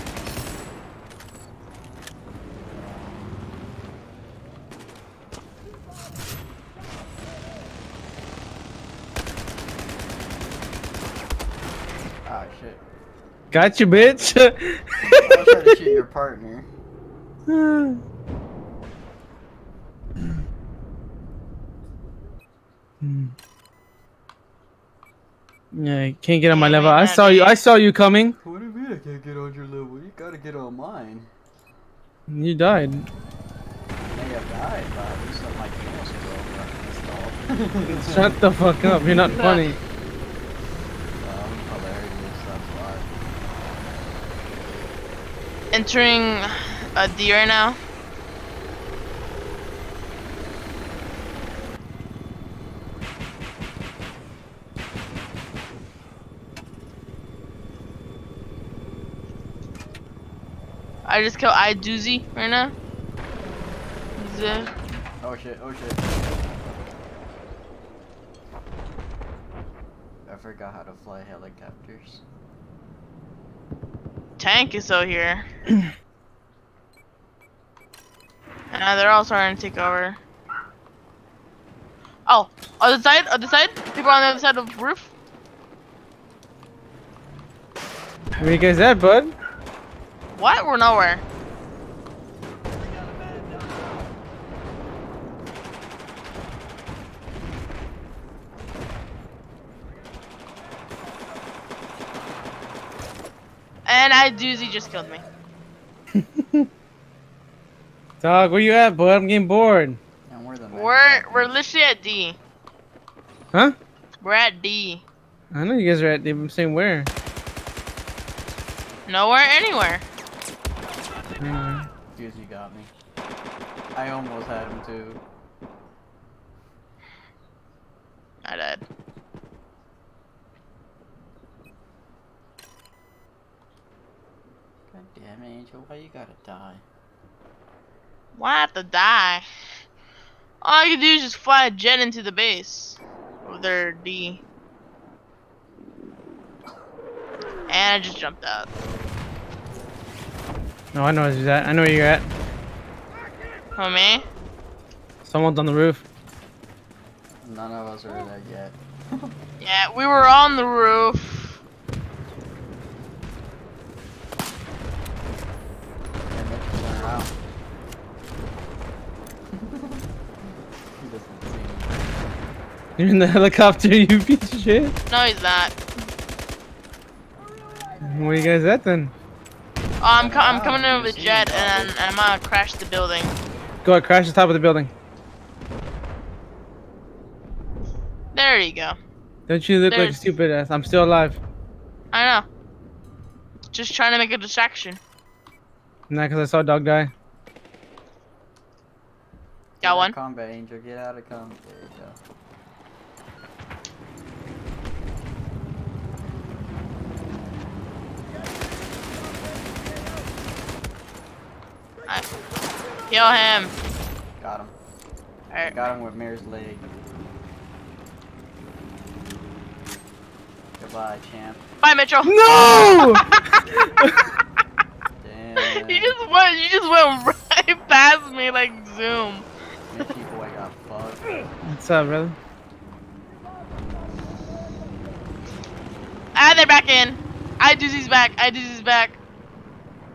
Ah, shit. Got you, bitch. I was trying to shoot your partner. Yeah, you can't get on my level. I saw you coming. What do you mean I can't get on your level? You gotta get on mine. You died. Yeah, I died, but like you know. Shut the fuck up, you're not funny. Hilarious, that's why. Entering a D right now. I just killed Idoozy right now. Oh shit. I forgot how to fly helicopters. Tank is out here. And they're all starting to take over. Oh, other side? People on the other side of the roof. Where you guys at, bud? What? We're nowhere. And Idoozy just killed me. Dog, where you at, boy? I'm getting bored. Yeah, we're literally at D. Huh? We're at D. I know you guys are at D, but I'm saying where? Nowhere, anywhere. Anywhere. Dude, you got me. I almost had him too. I died. God damn it, Angel, why you gotta die? Why I have to die? All I can do is just fly a jet into the base. Over there, D. And I just jumped out. No, I know where you're at. I know where you're at. Oh, me? Someone's on the roof. None of us are there yet. Yeah, we were on the roof. Wow. You're in the helicopter, you piece of shit. No, he's not. Where you guys at then? Oh, I'm coming in with a jet and I'm gonna crash the building. Go ahead, crash the top of the building. There you go. Don't you look like stupid ass. I'm still alive. I know. Just trying to make a distraction. Not because I saw a dog die. Got one. Combat, Angel. Get out of combat. There you go. Kill him. Got him. Alright. Got him with Mare's leg. Goodbye, champ. Bye, Mitchell. No! Damn. You just went right past me like zoom. Mickey boy got fucked. What's up, brother? Ah, they're back in. Idoozy's back. Idoozy's back.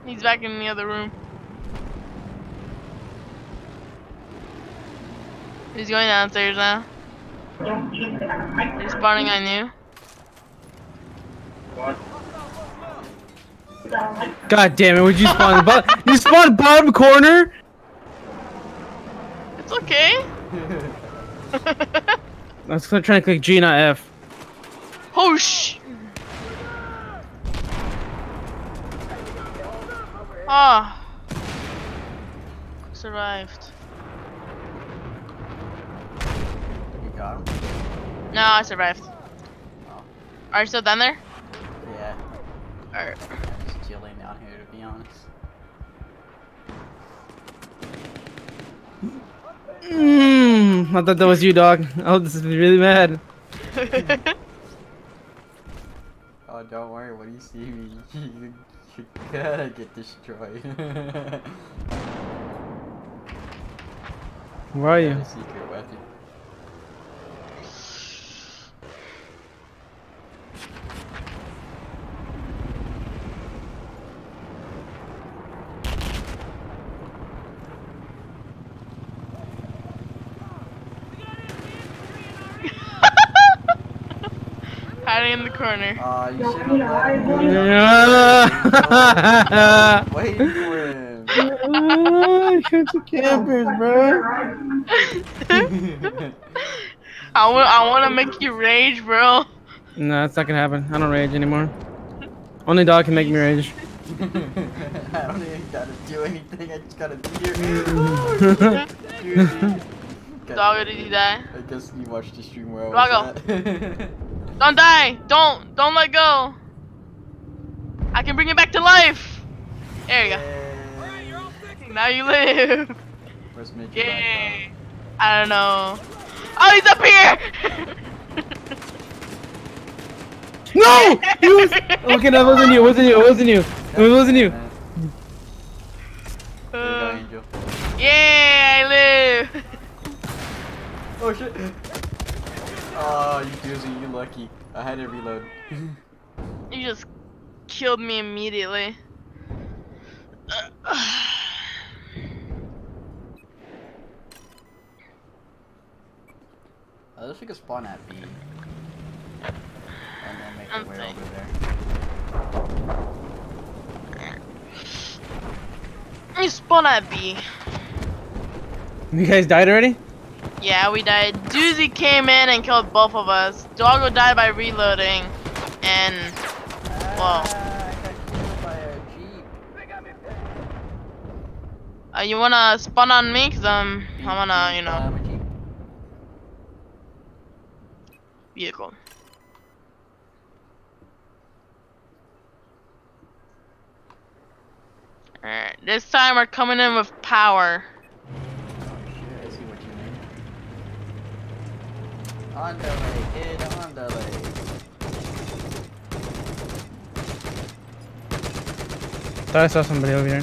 He's back in the other room. He's going downstairs now. He's spawning on you. God damn it! Would you spawn? You spawned bottom corner. It's okay. I was trying to click G, not F. Oh sh! Ah! Survived. No, I survived. Oh. Are you still down there? Yeah. Alright. I'm just chilling down here, to be honest. I thought that was you, dog. Oh, this is really mad. Oh, don't worry. When you see me, you gotta get destroyed. Where are you? In the corner. You should have left. Yeah. Wait for him. Shoot the campers, bro. I want to make you rage, bro. No, it's not gonna happen. I don't rage anymore. Only dog can make me rage. I don't even gotta do anything. I just gotta be here. Dude. Dog, did he die? I guess you watched the stream where I was at. Don't die! Don't let go! I can bring you back to life! There you go. Hey, you're all sick. Now you live! Where's Mitch? Yay! I don't know. Oh, he's up here! No! Okay, no, it wasn't you, it wasn't you, it wasn't you. It wasn't you. Yay, I live! Oh shit. Oh, you doozy, you lucky. I had to reload. You just killed me immediately. I wish we could spawn at B. And then make our way over there. You spawn at B. You guys died already? Yeah, we died. Doozy came in and killed both of us. Doggo died by reloading. And... whoa. You wanna spawn on me? Cause I'm gonna, you know... vehicle. Alright, this time we're coming in with power. On the way, kid, on the way. Thought I saw somebody over here.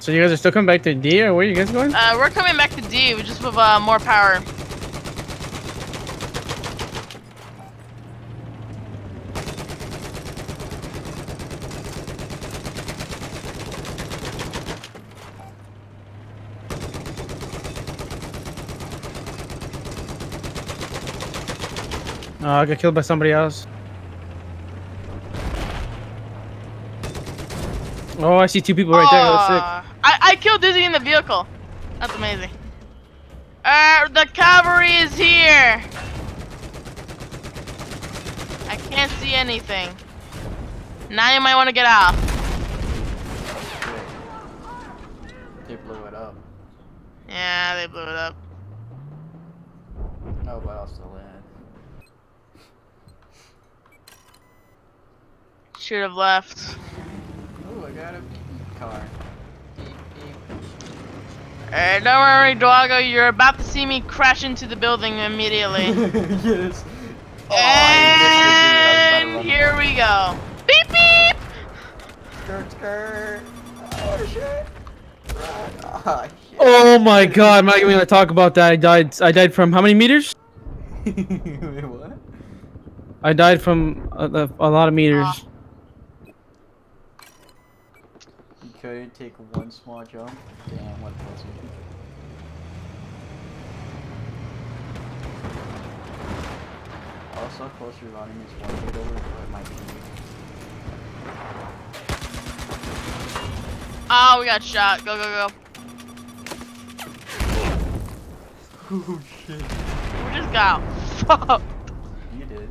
So you guys are still coming back to D, or where are you guys going? We're coming back to D, we're just with more power. I got killed by somebody else. Oh, I see two people right there. That's sick. I killed Dizzy in the vehicle. That's amazing. The cavalry is here. I can't see anything. Now you might want to get out. They blew it up. Yeah, they blew it up. Nobody else to land. Should have left. Oh, I got a car. Alright, don't worry, Doggo. You're about to see me crash into the building immediately. Yes. Oh, and here we go. Beep beep. Skirt skirt. Oh shit. Oh, shit. Oh my god, I'm not even gonna talk about that. I died from how many meters? Wait, what? I died from a lot of meters. Couldn't take one small jump. Damn, what was it? Also, close your running is 1 hit over, but it might be. Oh, we got shot. Go, go, go. Oh shit. We just got fucked. You did.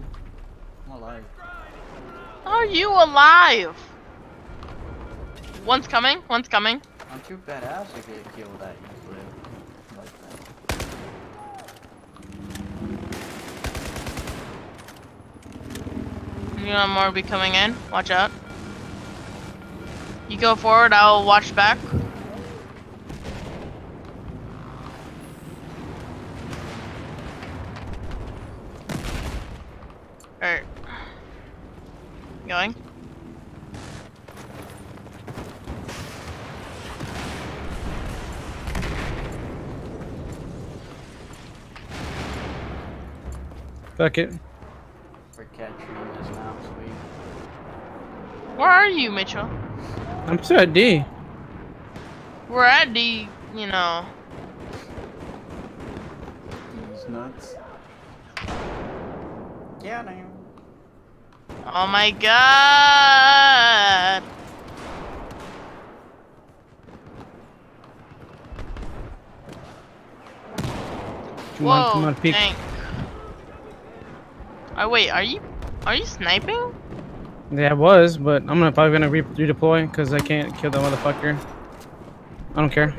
I'm alive. How are you alive? One's coming, one's coming. I'm too badass to get killed that easily. Like that. You know more will be coming in. Watch out. You go forward, I'll watch back. Alright. Going. Fuck it. Where are you, Mitchell? I'm still at D. We're at D, you know. He's nuts. Yeah, I am. Oh my god! Whoa, come on, peek. Oh wait, are you sniping? Yeah, I was, but I'm gonna probably redeploy because I can't kill that motherfucker. I don't care.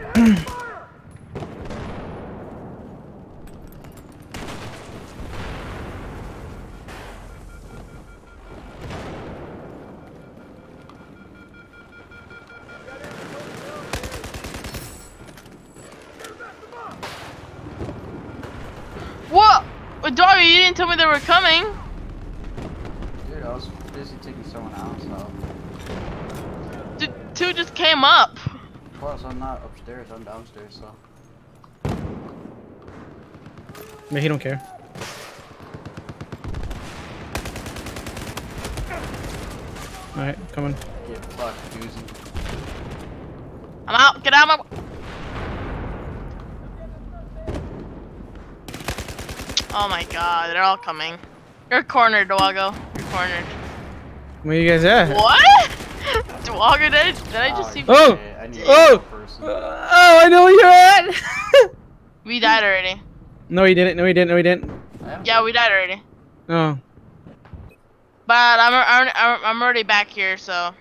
What? Doggo, you didn't tell me they were coming. Dude, I was busy taking someone out, so... Dude, two just came up. Plus, I'm not upstairs, I'm downstairs, so... Man, he don't care. Alright, coming. Get fucked, doozy. I'm out, get out of my... Oh my god, they're all coming. You're cornered, Doggo. You're cornered. Where you guys at? What? Doggo, did I just see... Oh! Oh! person. Oh, I know where you're at! We died already. No, he didn't. No, he didn't. No, he didn't. Yeah, we died already. Oh. But I'm already back here, so.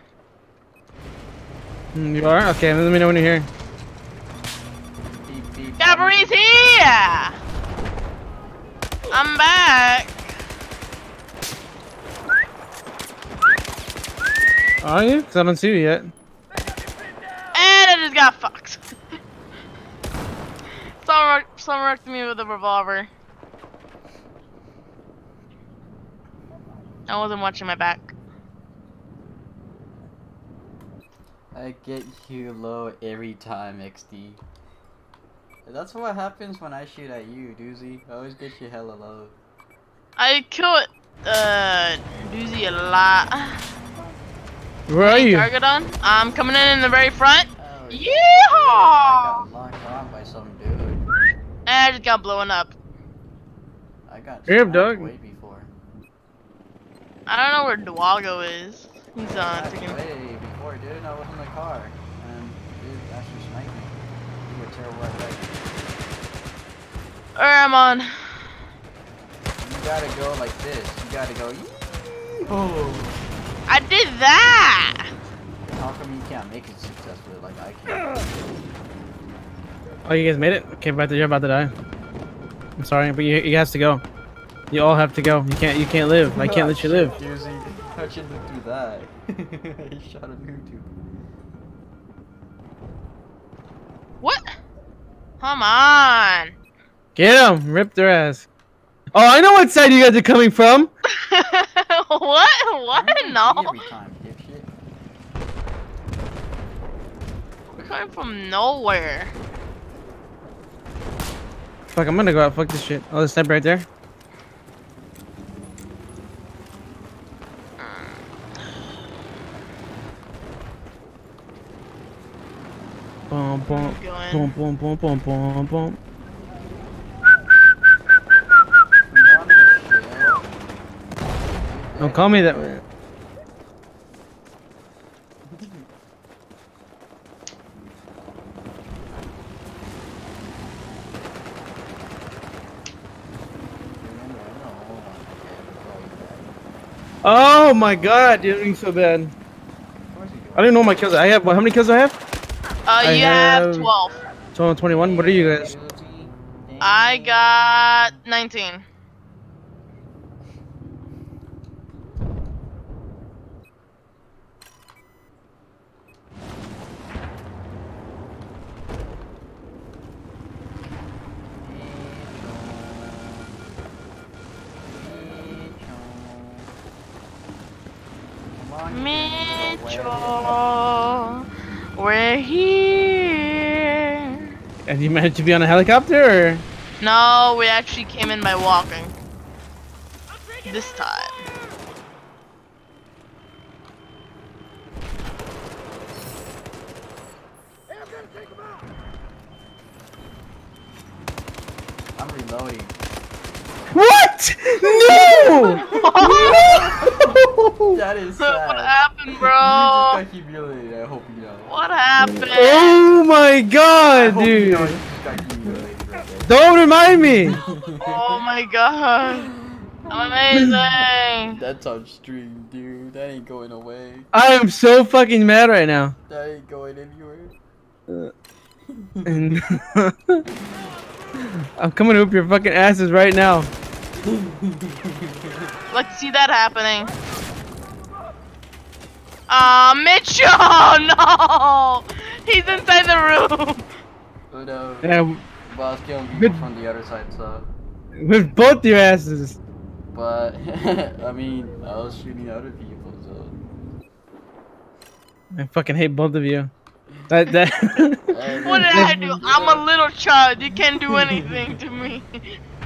You are? Okay, let me know when you're here. Cavalry's here! I'm back. Are you? Because I don't see you yet. And I just got fucked. Someone wrecked me with a revolver. I wasn't watching my back. I get you low every time, XD. That's what happens when I shoot at you, Doozy. I always get you hella low. I killed Doozy a lot. Where are you? Target on. I'm coming in the very front. Oh, yeehaw! Yeah, I got locked on by some dude. I just got blown up. I got shot way before. I don't know where Dwago is. He's on. Way before, dude. I was in the car, and dude actually sniped me. You were terrible at that. Alright, I'm on. You gotta go like this. You gotta go. Oh. I did that! How come you can't make it successfully like I can? Oh, you guys made it? Okay, but you're about to die. I'm sorry, but you guys have to go. You all have to go. You can't live. I can't let you live. How should you do that? I shot a YouTube. What? Come on! Get him! Rip their ass! Oh, I know what side you guys are coming from! What? What? No! We're coming from nowhere. Fuck, I'm gonna go out. Fuck this shit. Oh, there's a sniper right there. Boom, boom, boom, boom, boom, boom, boom, boom. Don't call me that way. Oh my god, you're doing so bad. I don't know my kills. I have how many kills do I have? You have 12. So 21. What are you guys? I got 19. Mitchell, we're here. And you managed to be on a helicopter? Or? No, we actually came in by walking. This time. I'm reloading. What? No! No! That is sad. What happened, bro? You just got humiliated. I hope you know. What happened? Oh my god, dude! You know, you just got humiliated right there. Don't remind me! Oh my god! Amazing! That's on stream, dude. That ain't going away. I am so fucking mad right now. That ain't going anywhere. I'm coming to whoop your fucking asses right now. Let's see that happening. Ah, Mitchell! No! He's inside the room! Oh, no. Yeah, boss killing people from the other side, so... With both your asses! But, I mean, I was shooting other people, so... I fucking hate both of you. That what did I do? I'm a little child. You can't do anything to me.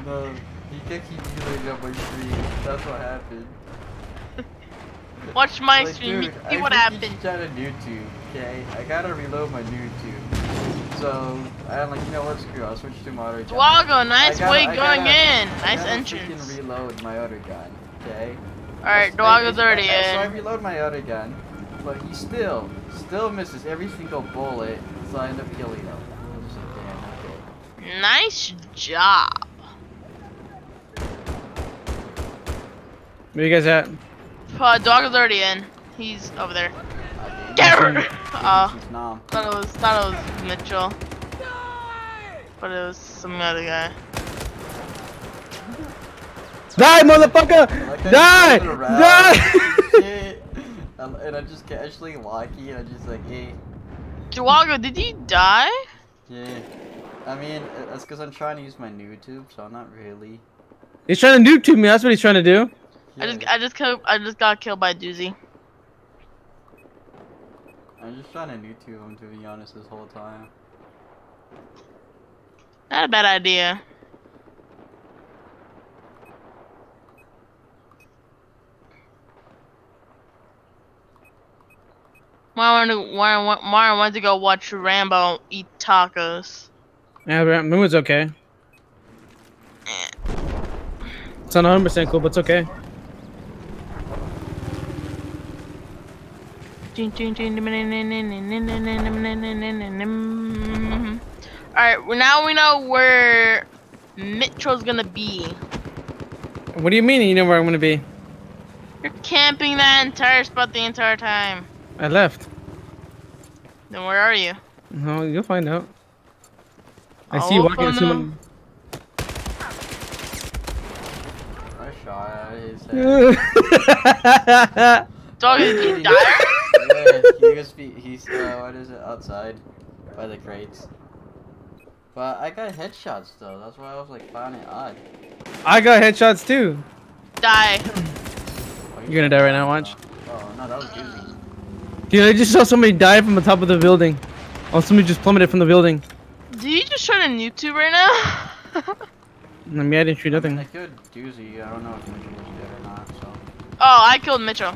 No, you can't keep doing up my stream. That's what happened. Watch my stream. Dude, see what happened. I got a new tube. Okay, I gotta reload my new tube. So I'm like, you know what? Screw it. I'll switch to my other gun. Wago, nice way going in. Nice entrance. I can reload my other gun. Okay. All right, Wago's already in. So I reload my other gun, but he still misses every single bullet, so I end up killing him. I'm just like, damn, okay. Nice job. Where you guys at? Dog is already in. He's over there. Get her! Thought it was Mitchell. But it was some other guy. Die, motherfucker! Like die! Die! And I just casually lucky and I just like, hey. Juago, did you die? Yeah. I mean, that's because I'm trying to use my new tube, so I'm not really. He's trying to noob tube me. That's what he's trying to do. Yeah. I just got killed by Doozy. I'm just trying to noob-tube him, to be honest, this whole time. Not a bad idea. Mara wanted to go watch Rambo eat tacos. Yeah, the mood's okay. It's not 100% cool, but it's okay. Alright, well now we know where Mitchell's gonna be. What do you mean you know where I'm gonna be? You're camping that entire spot the entire time. I left. Then where are you? No, you'll find out. I see you walking into I shot at his head. Dog, did he die? Yeah, he was what is it, outside by the crates. But I got headshots though, that's why I was like finding it odd. I got headshots too. Die. Oh, you're gonna die right now, watch. Oh no, that was easy. Dude, I just saw somebody die from the top of the building. Oh, somebody just plummeted from the building. Did you just try to noob tube right now? I mean, I didn't shoot nothing. I killed Doozy, I don't know if Mitchell was dead or not, so. Oh, I killed Mitchell.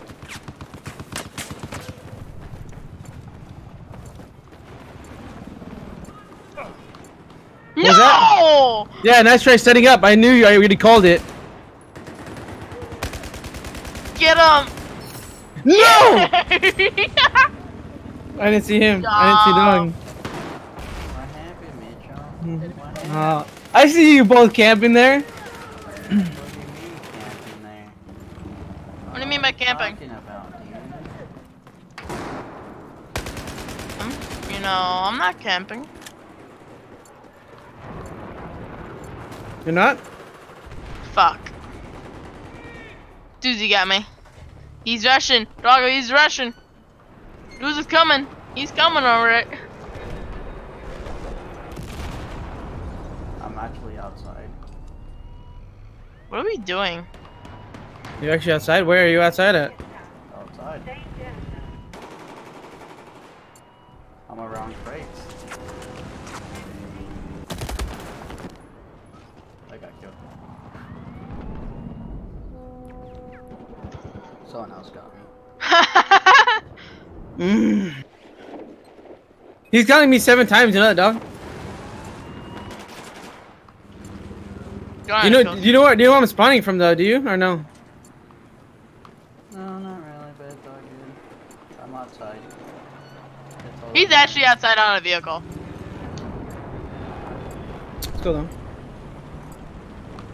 No! That? Yeah, nice try setting up. I knew you already called it. Get him! No! I didn't see him. Stop. I didn't see Dong. What happened, Mitchell? What happened? I see you both camping there. What do you mean camping there? What do you mean by camping? You know, I'm not camping. You're not? Fuck. Doozy got me. He's rushing. Doggo, he's rushing. Doozy's coming. He's coming, alright. I'm actually outside. What are we doing? You're actually outside? Where are you outside at? Outside. I'm around crates. Someone else got me. He's gotten me 7 times, you know that, dog? You know where I'm spawning from though, do you? Or no? No, not really, but it's all good. I'm outside. He's actually outside on a vehicle. Let's go though.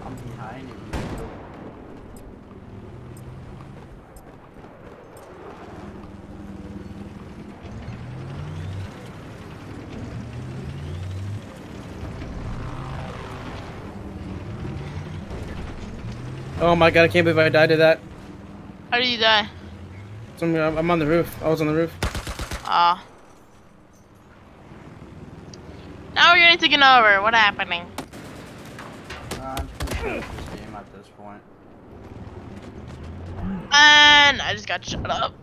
I'm behind you. Oh my god, I can't believe I died to that. How did you die? I'm on the roof. I was on the roof. Ah. Now we're getting taken over. What's happening? I'm just gonna finish this game at this point. And I just got shut up.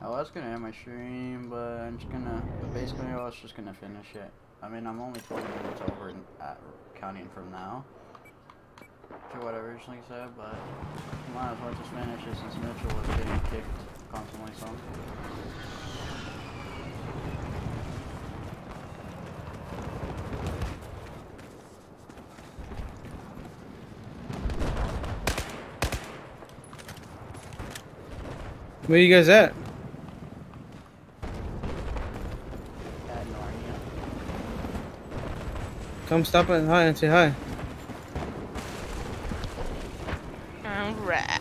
I was gonna end my stream, but I'm just gonna. Basically, I was just gonna finish it. I mean, I'm only 20 minutes over and counting from now. Or whatever, just like I said, but might as well just finish it since Mitchell was getting kicked constantly. So, where you guys at? At Come stop and hi and say hi. Alright.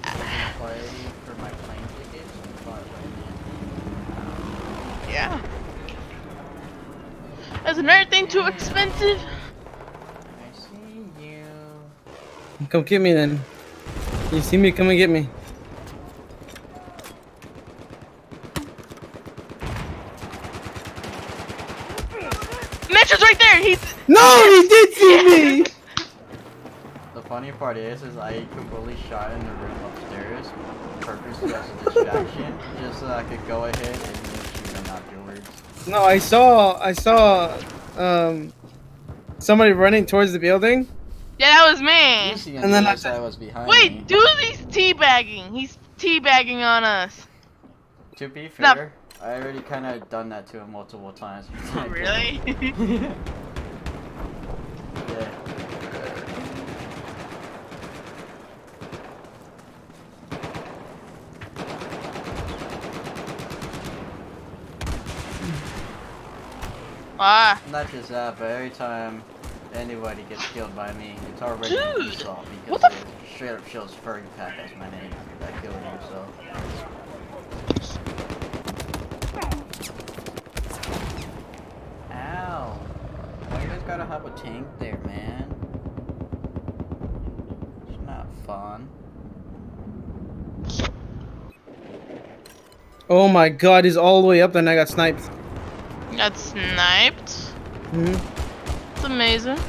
Yeah. Isn't everything too expensive? I see you. Come get me then. You see me, come and get me. Mitchell's right there! No, he did see me! The funny part is I completely shot in the room upstairs, purposely as a distraction, just so I could go ahead and shoot him afterwards. No, I saw somebody running towards the building. Yeah, that was me. And then I was behind. Wait, Dooley's teabagging. He's teabagging on us. To be fair, I already kind of done that to him multiple times. Really? Yeah. Ah. Not just that, but every time anybody gets killed by me, it's already an insult because it straight up shows Furry Pack as my name by killing himself. Ow! Why you guys gotta hop a tank there, man? It's not fun. Oh my god, he's all the way up there and I got sniped. Got sniped? Mm-hmm. It's amazing.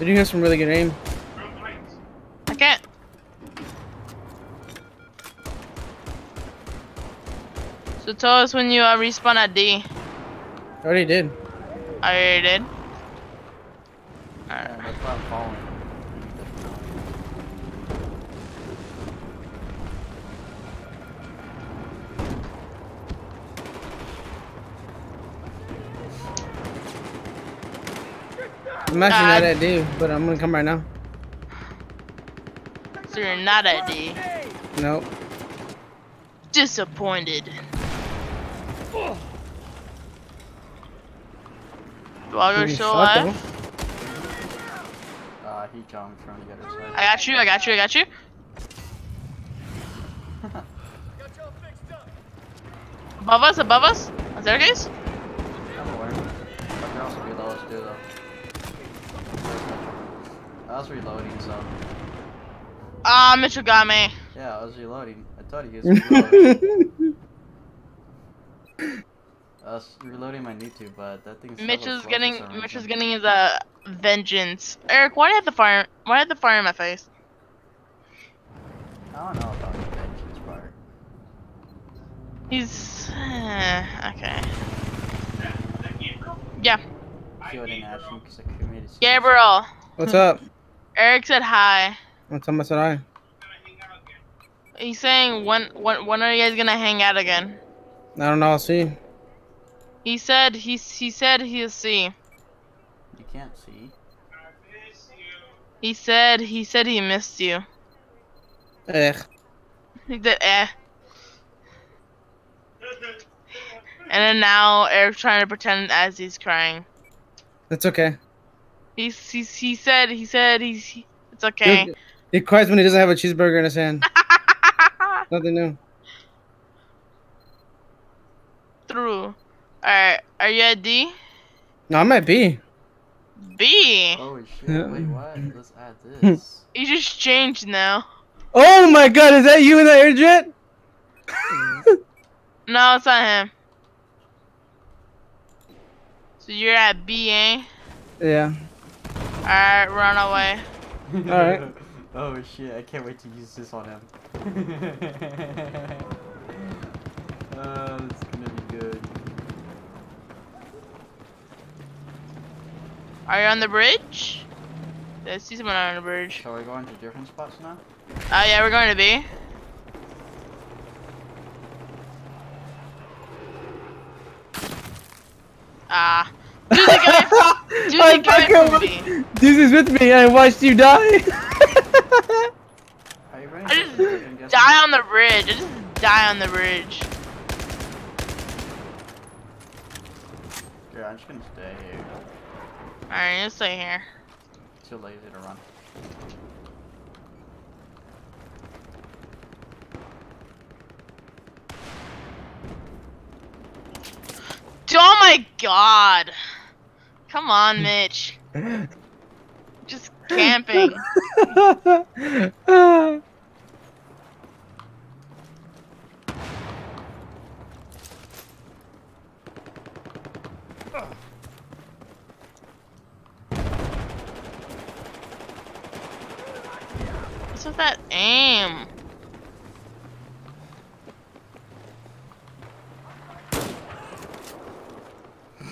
Did you have some really good aim? I can't. So tell us when you respawn at D. I already did. I already did? Alright. That's why I'm falling. I'm actually not at D, but I'm gonna come right now. So you're not at D? Nope. Disappointed. Oh. Blogger's still alive? He jumped trying to get her side. I got you. Above us? Is there a case? I'm aware. I can also be lowest too though. I was reloading, so. Ah, Mitchell got me. Yeah, I was reloading. I thought he was reloading. I was reloading my YouTube, but that thing's. Mitchell's getting his vengeance. Eric, why did the fire? Why did the fire in my face? I don't know about the vengeance part. He's okay. Yeah. Gabriel. What's up? Eric said hi. What time I said hi? He's saying when are you guys gonna hang out again? I don't know. I'll see. He said he'll see. You can't see. I miss you. He said he missed you. Eh. He did eh. And then now Eric's trying to pretend as he's crying. It's okay. He said it's okay. He cries when he doesn't have a cheeseburger in his hand. Nothing new. True. Alright, are you at D? No, I'm at B. B? Oh shit, yeah. Wait, what? Let's add this. You just changed now. Oh my god, is that you in the air jet? No, it's not him. So you're at B, eh? Yeah. Alright, run away. Alright. Oh shit, I can't wait to use this on him. It's gonna be good. Are you on the bridge? I see someone on the bridge. Shall we go into different spots now? Yeah, we're going to B. Ah. This is with me. I watched you die. I just die on the bridge. Yeah, I'm just gonna stay here. Alright, let's stay here. Too lazy to run. Oh my god! Come on, Mitch. Just camping. What's with that aim?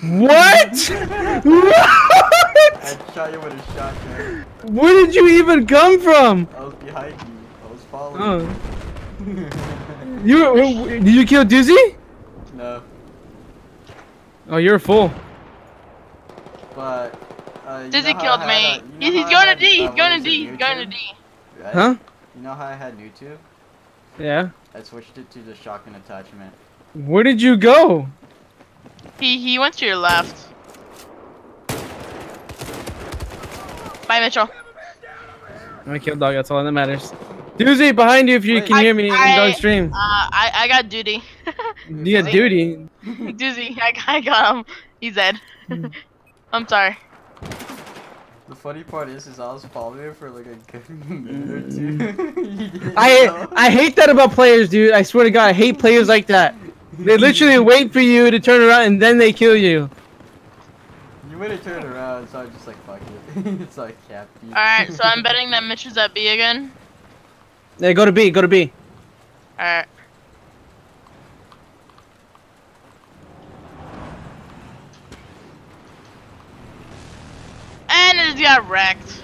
What? What? I shot you with a shotgun. Where did you even come from? I was behind you. I was following you. Did you kill Dizzy? No. Oh, you're a fool. But Dizzy killed me. He's going to D. He's going to D. He's going to D. Huh? You know how I had YouTube? Yeah. I switched it to the shotgun attachment. Where did you go? He went to your left. Bye, Mitchell. I killed Dog, that's all that matters. Doozy, behind you if you can hear me in Dog's stream. I got Duty. You got Duty? Doozy, I got him. He's dead. I'm sorry. The funny part is I was following him for like a good minute or two. I hate that about players, dude. I swear to God, I hate players like that. They literally wait for you to turn around and then they kill you. You would have turned around, so I'm just like, fuck it. It's like captain. Alright, so I'm betting that Mitch is at B again. Yeah, go to B, go to B. Alright. And it just got wrecked.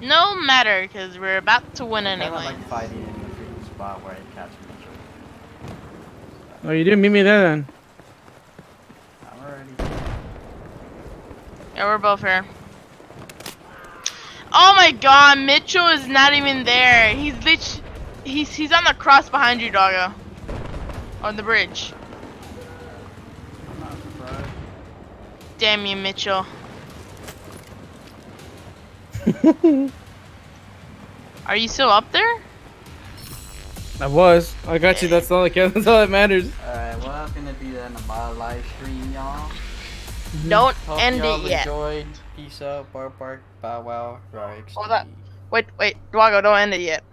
No matter, because we're about to win anyway. I'm like fighting in the freaking spot where I catch Mitchell. Oh, you didn't meet me there then. I'm already here. Yeah, we're both here. Oh my god, Mitchell is not even there. He's literally, he's on the cross behind you, doggo. On the bridge. I'm not surprised. Damn you, Mitchell. Are you still up there? I was. I got you. That's all that counts. That's all that matters. Alright, well, I'm gonna be the end of my live stream, y'all. Don't hope end it yet. Enjoyed. Peace out, bark bark, bow wow, RX580. Hold up. Wait, Dwago, don't end it yet.